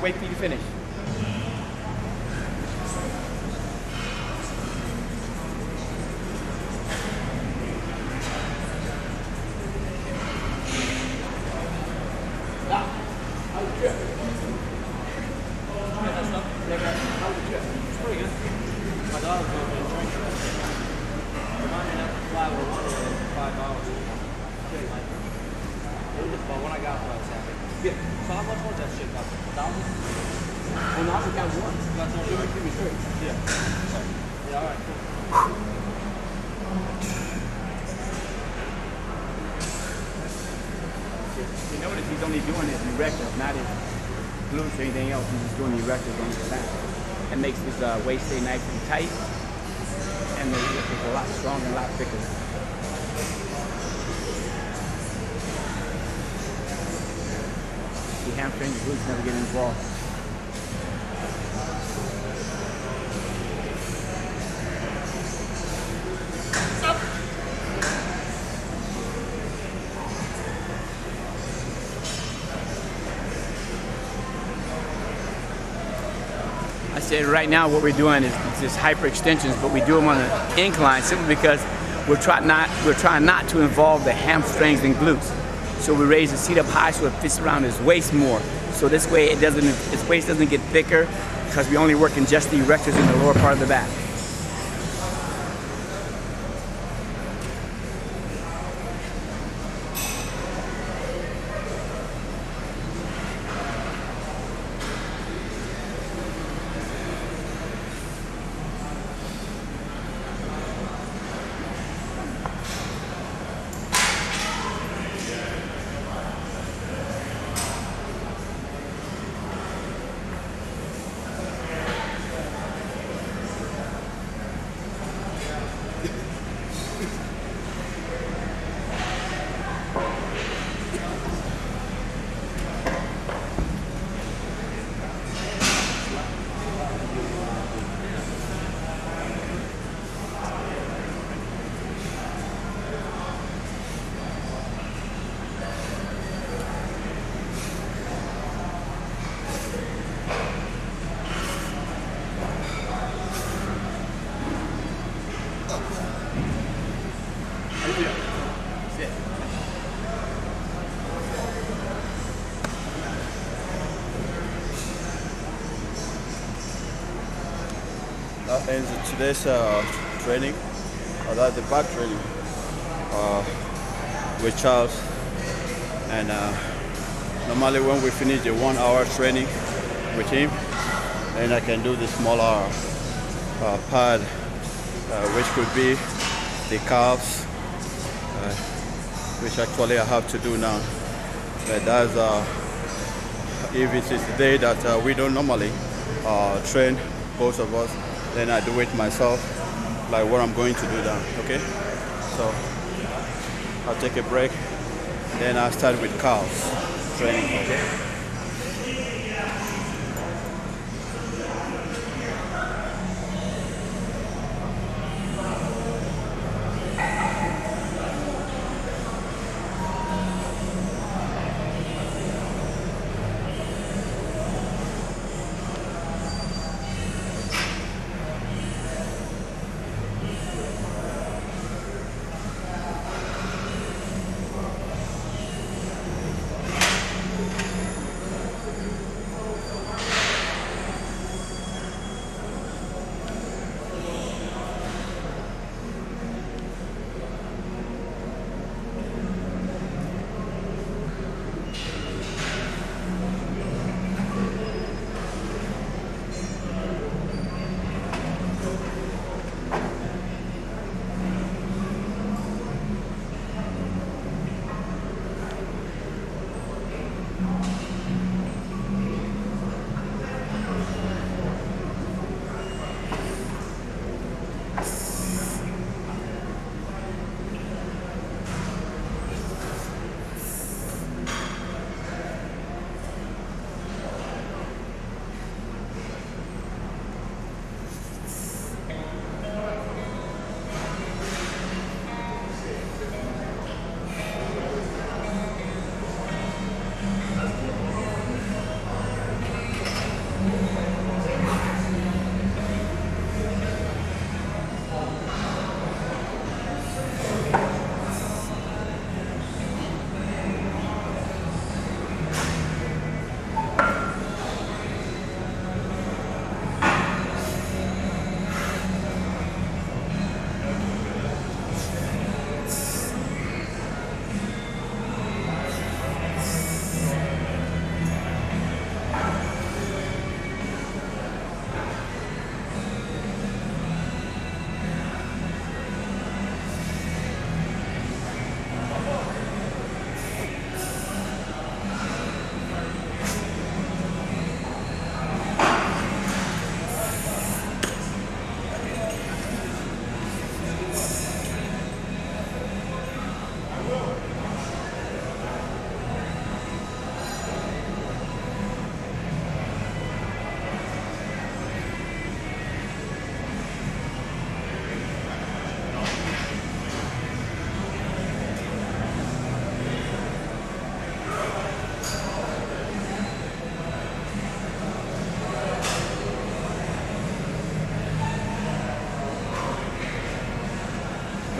Wait for you to finish. dollars for a drink. I'm not enough to fly with one of them for five dollars. But when I got it, I was happy. Yeah. So how much was that shit? About a thousand? Well, no, I only got one. That's all you were keeping straight. Yeah. Yeah, all right, cool. You notice he's only doing his erectors, not his glutes or anything else. He's just doing the erectors on his back. That makes his uh, waist stay nice and tight, and the hip is a lot stronger, a lot thicker. The hamstring, the glutes never get involved. Right now what we're doing is just hyperextensions, but we do them on an incline simply because we're trying not we're trying not to involve the hamstrings and glutes. So we raise the seat up high so it fits around his waist more. So this way it doesn't his waist doesn't get thicker because we only work in just the erectors in the lower part of the back. And today's uh, training, uh, that's the back training uh, with Charles. And uh, normally when we finish the one hour training with him, then I can do the smaller uh, pad, uh, which could be the calves, uh, which actually I have to do now. But that's uh, if it is the day that uh, we don't normally uh, train, both of us. Then I do it myself, like what I'm going to do now, okay? So, I'll take a break, then I'll start with calves training, okay?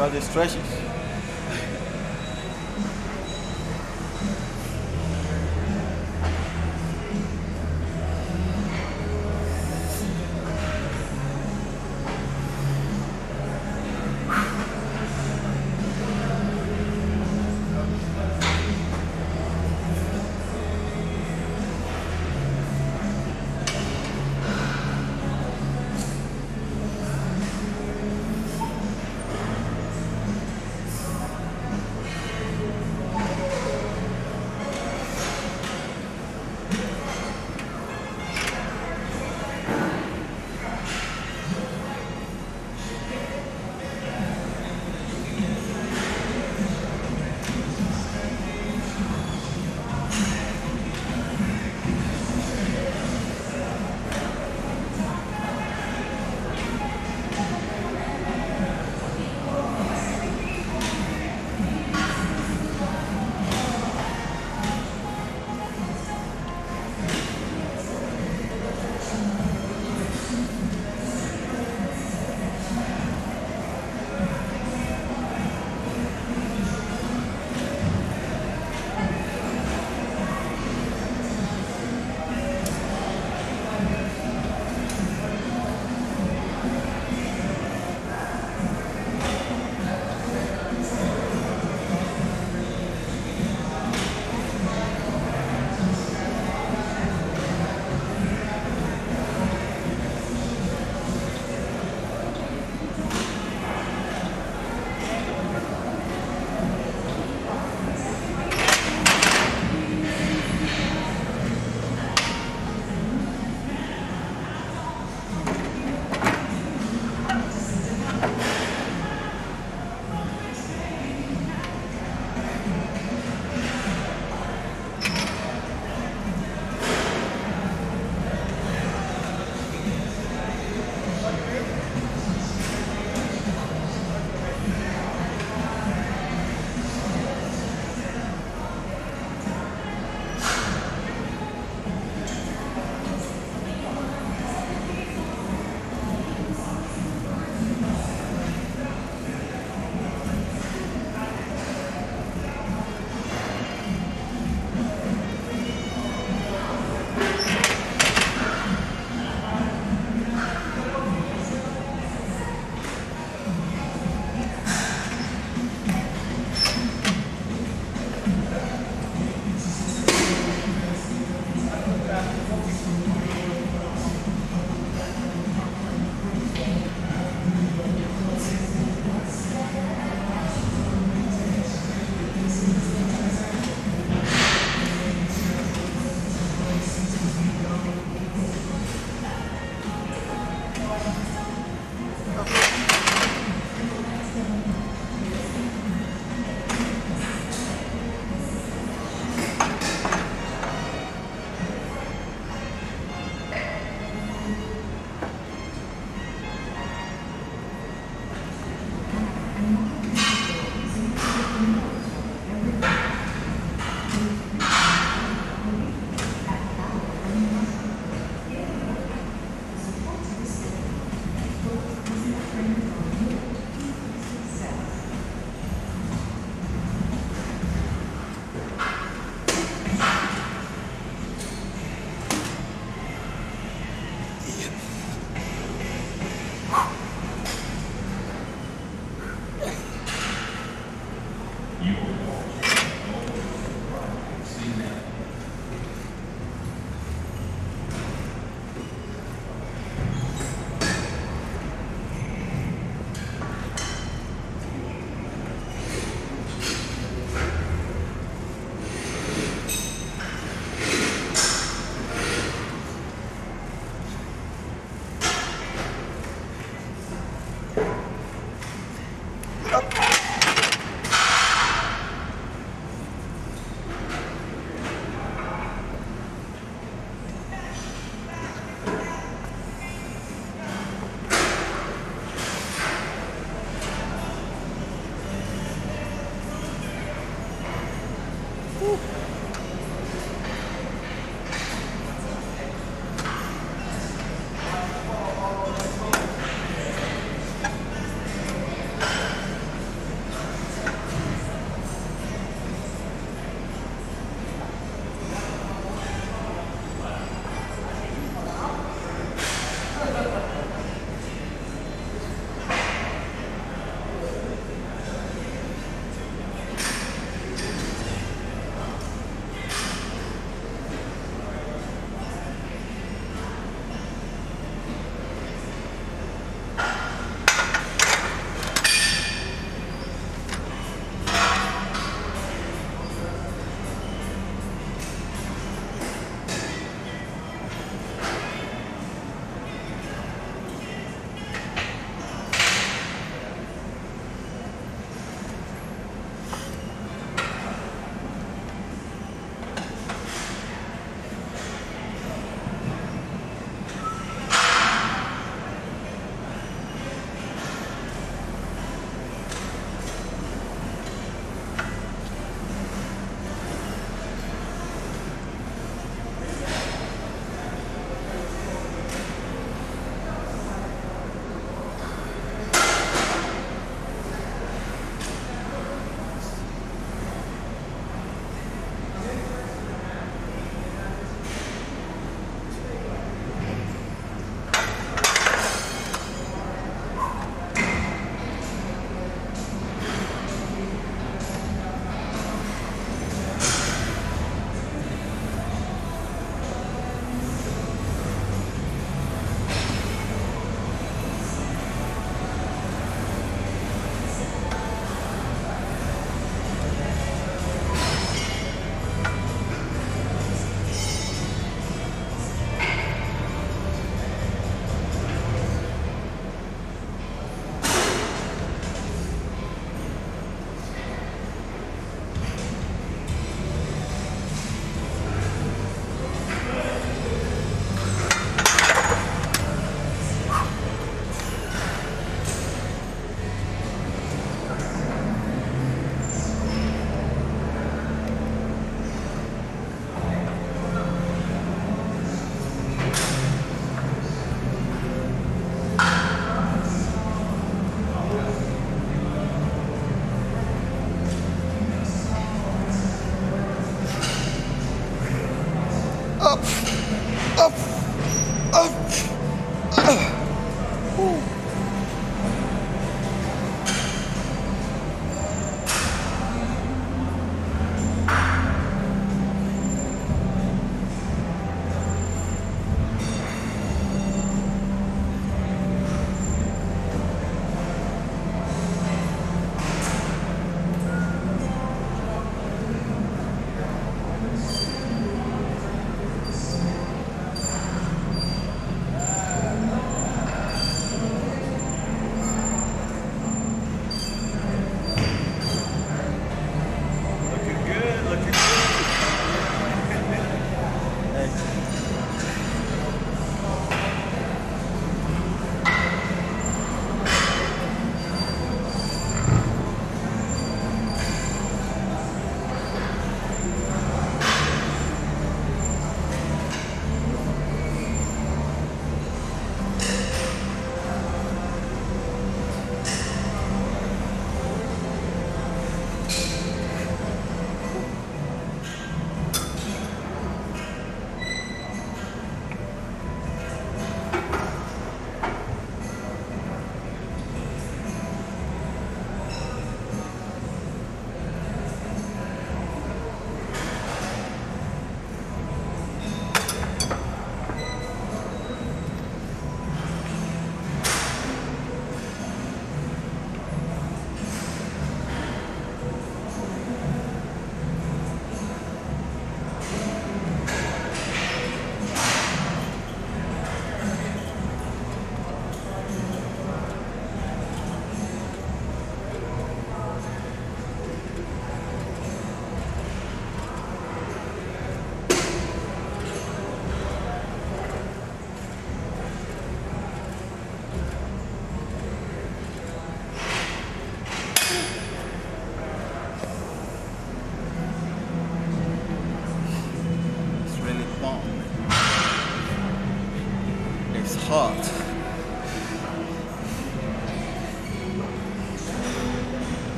got the stretches.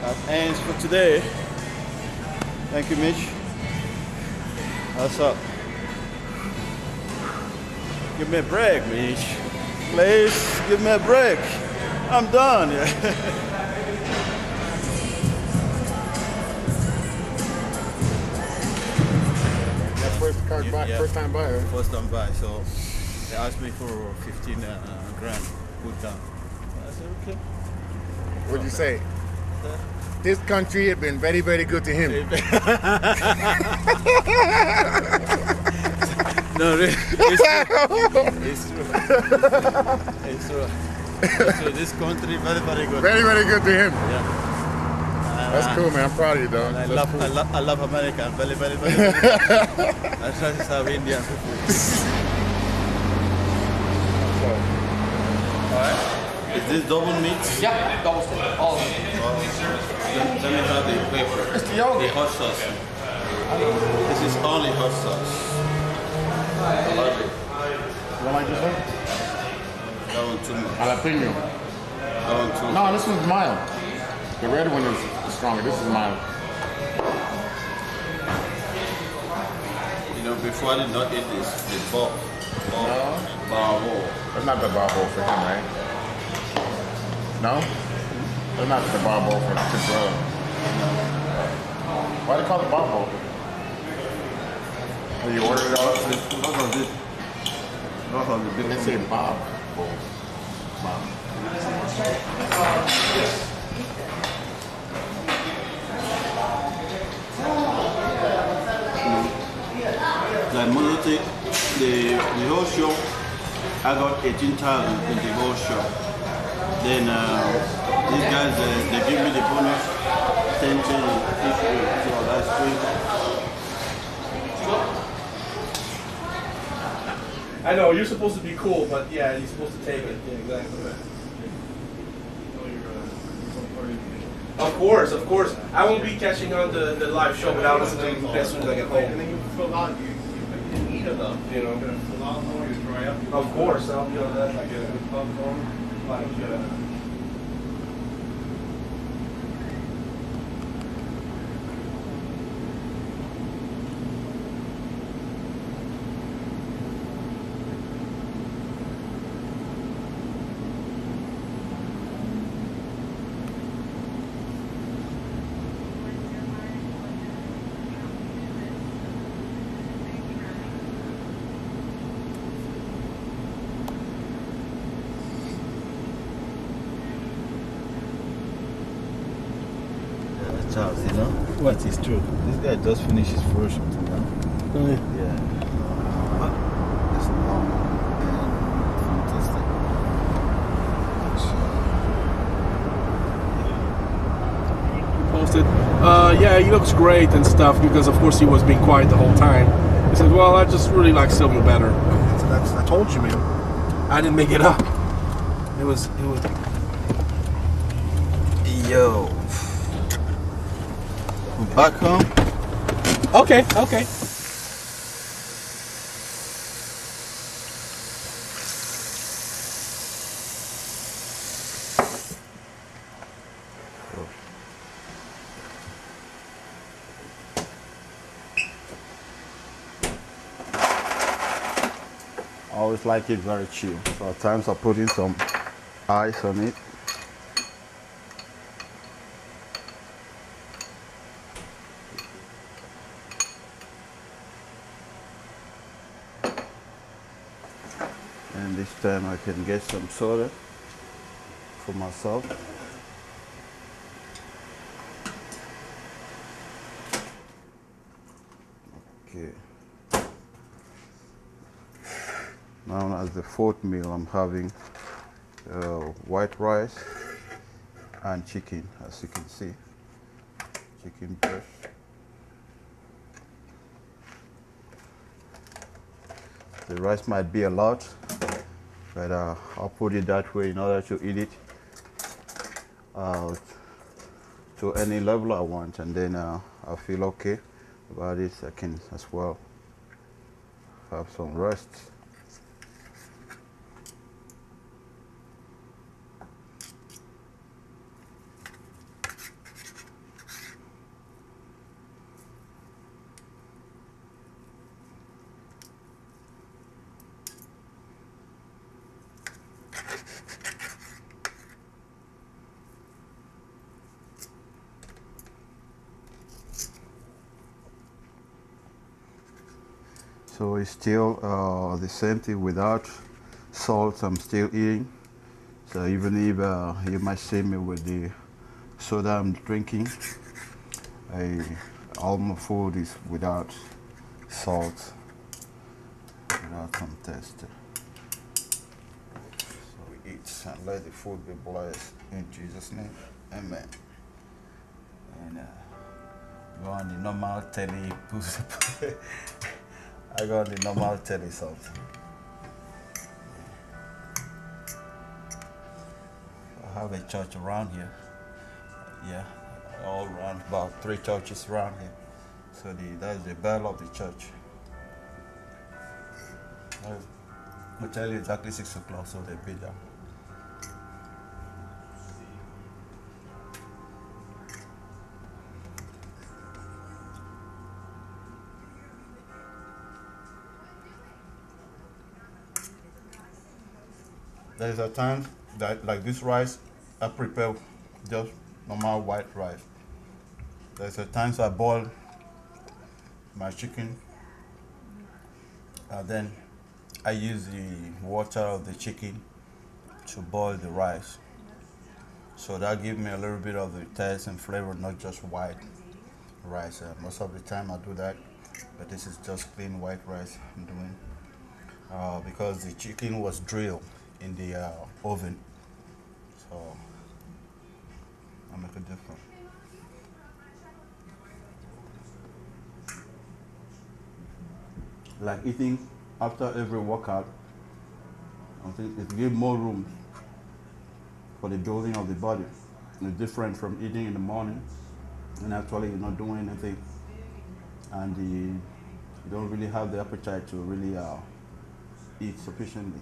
That ends for today. Thank you, Mitch. What's up? Give me a break, Mitch. Please give me a break. I'm done. Yeah. First card yeah, buy, yeah. first time buyer. First time buy, so they asked me for fifteen uh, grand, put down. I said okay. What'd you say? Uh, this country has been very, very good to him. No, really, it's true. It's true. It's true. It's true. This country very, very good. Very, very good to him. Yeah. That's cool, man. I'm proud of you, dog. I love, cool. I love, I love America. I'm very, very, very. I try to serve India. Alright. Is this double meat? Yeah, double steak. All of it. Tell me how they pay for it. It's the yogurt. The hot sauce. This is only hot sauce. I love it. You like this one? That one too much. Jalapeno. That one too much. No, this one's mild. The red one is stronger. This is mine. You know, before I did not eat this, the ball. Ball. No. Ball. That's not the ball for him, right? No? That's not the ball for his brother. Why do they call it ball? Have you ordered it all? Look on this. Look on the big one. They say Bob. Bob. Bob. Like MuzzleTech, the, the whole show, I got eighteen thousand in the whole show. Then uh, these guys, uh, they give me the bonus, ten thousand each week, so that's free. I know, you're supposed to be cool, but yeah, you're supposed to take it. Yeah, exactly. Of course, of course. I won't be catching on the, the live show without listening to the best as I get home. And then you fill out, you eat it up, you know. Of course, I'll be on that. I get a good popcorn. Like, uh... Charles, you know what is true. This guy just finished his version, you know. Oh, yeah. Yeah. What? That's long. Fantastic. Yeah. Posted. Uh, yeah, he looks great and stuff because, of course, he was being quiet the whole time. He said, "Well, I just really like Silvio better." That's, that's, I told you, man. I didn't make it up. It was. It was. Yo. Back home. Okay, okay. I always like it very chill, so at times I put in some ice on it. This time I can get some soda for myself. Okay. Now as the fourth meal I'm having uh, white rice and chicken, as you can see. Chicken breast. The rice might be a lot, but uh, I'll put it that way in order to eat it uh, to any level I want, and then uh, I feel okay about it. I can as well have some rest. So it's still uh, the same thing without salt. I'm still eating. So even if uh, you might see me with the soda I'm drinking, I, all my food is without salt, without contest. So we eat and let the food be blessed in Jesus' name. Amen. And uh, go on the normal telly. I got the normal telly salt. I have a church around here. Yeah, all around, about three churches around here. So the, that is the bell of the church. I'll tell you exactly six o'clock, so they'll be there. There's a time that, like this rice, I prepare just normal white rice. There's a time I boil my chicken, and then I use the water of the chicken to boil the rice. So that gives me a little bit of the taste and flavor, not just white rice. Uh, most of the time I do that, but this is just plain white rice I'm doing uh, because the chicken was drilled in the uh, oven, so I'll make a difference. Like eating after every workout, I think it gives more room for the building of the body. It's different from eating in the morning and actually you're not doing anything, and the, you don't really have the appetite to really uh, eat sufficiently.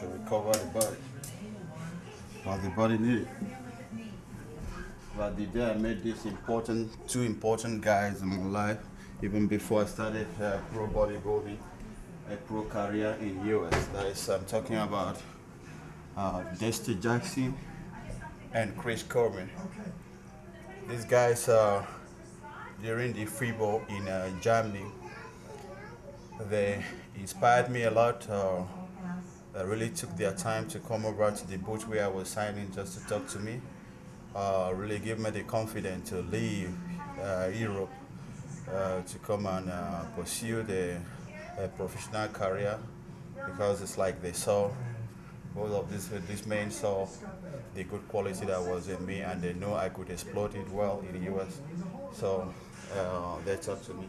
To recover the body, what the body needed. But the day I made these important, two important guys in my life, even before I started uh, pro bodybuilding, a pro career in U S. That is, I'm talking about uh, Dexter Jackson and Chris Corman. These guys are uh, during the FIBO in uh, Germany. They inspired me a lot. Uh, They really took their time to come over to the booth where I was signing just to talk to me. Uh, really gave me the confidence to leave uh, Europe uh, to come and uh, pursue the uh, professional career, because it's like they saw, both of these, these men saw the good quality that was in me, and they knew I could exploit it well in the U S. So uh, they talked to me.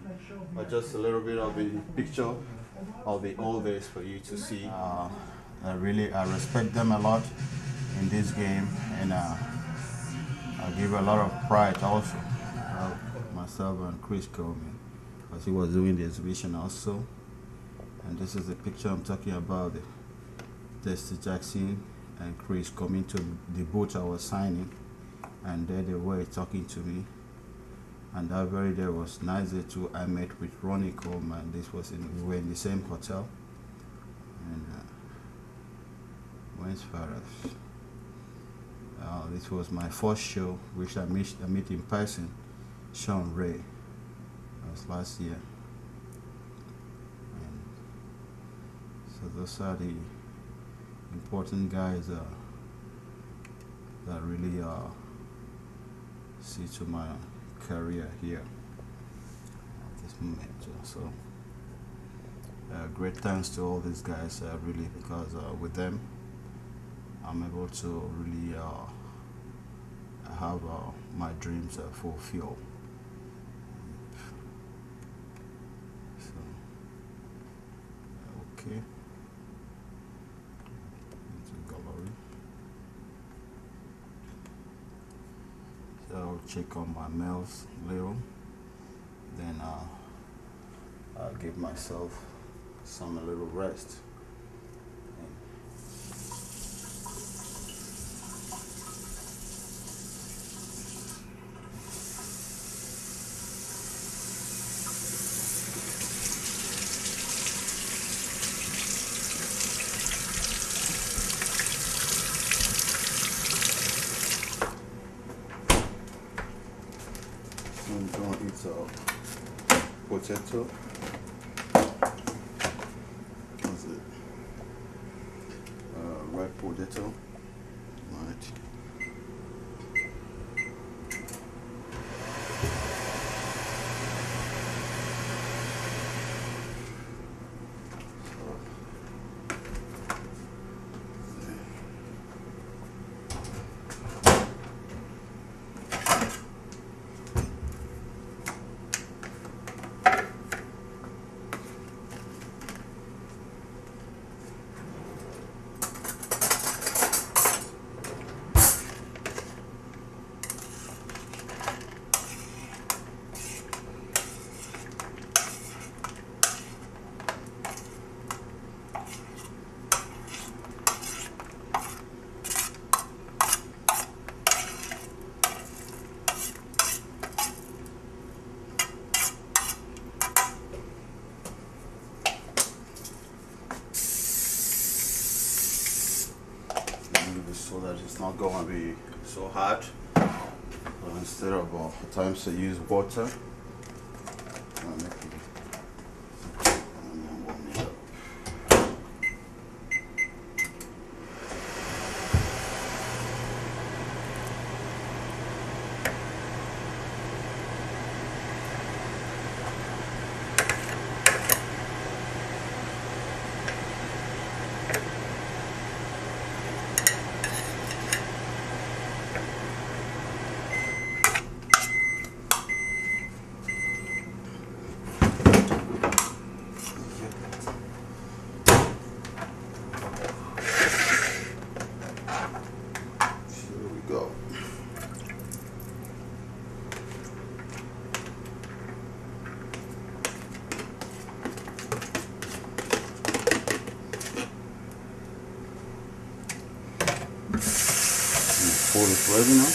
But just a little bit of the picture of the old days for you to see. Uh, I really I respect them a lot in this game, and uh, I give a lot of pride also uh, myself and Chris Corman, because he was doing the exhibition also. And this is the picture I'm talking about, the Dexter Jackson and Chris coming to the booth I was signing, and there they were talking to me. And that very day was nice day too. I met with Ronnie Coleman. This was in, we were in the same hotel. And uh, went far as Uh, this was my first show, which I met, I met in person, Shawn Ray. That was last year. And so those are the important guys uh, that really uh, see to my career here at this moment. So uh, great thanks to all these guys, uh, really, because uh, with them I'm able to really uh, have uh, my dreams uh, fulfilled. So, okay. I'll check on my mails later, then uh, I'll give myself some a little rest. Potato. That's it. Uh, ripe potato. Right. It's not going to be so hard, but instead of uh, times to use water, I'm gonna make it, I'm gonna warm it up. Pour this resin out.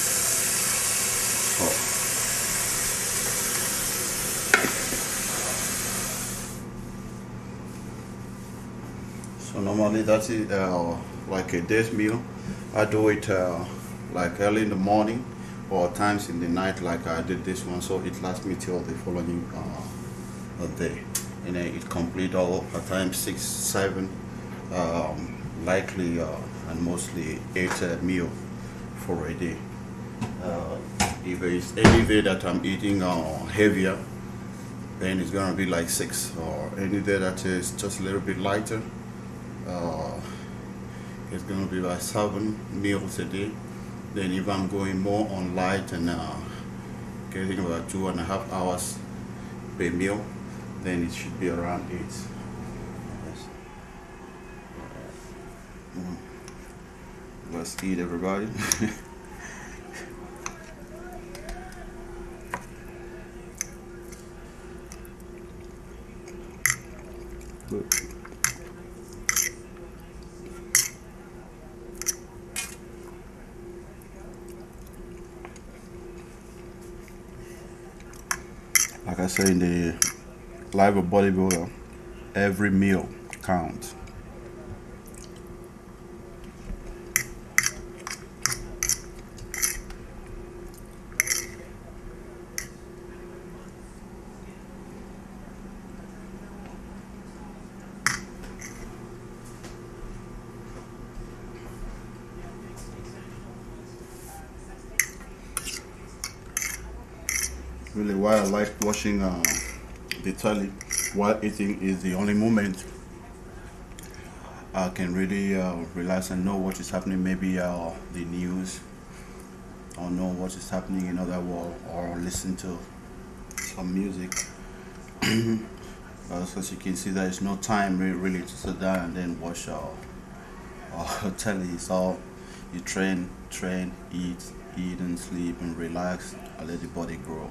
So normally that's it, uh, like a day's meal. I do it uh, like early in the morning or times in the night, like I did this one, so it lasts me till the following uh, day, and then it complete all at times six, seven, um, likely uh, and mostly eight uh, meal. For a day, uh, if it's any day that I'm eating uh, heavier, then it's gonna be like six, or any day that is just a little bit lighter, uh, it's gonna be like seven meals a day. Then if I'm going more on light and uh, getting about two and a half hours per meal, then it should be around eight. Yes. Mm. Let's eat, everybody. Look. Like I said in the live of bodybuilder, every meal counts. really why I like watching uh, the telly while eating is the only moment I can really uh, relax and know what is happening, maybe uh, the news, or know what is happening in other world, or listen to some music. uh, so as you can see, there is no time really, really to sit down and then watch uh, uh, telly. It's all you train, train, eat, eat and sleep and relax, and let the body grow.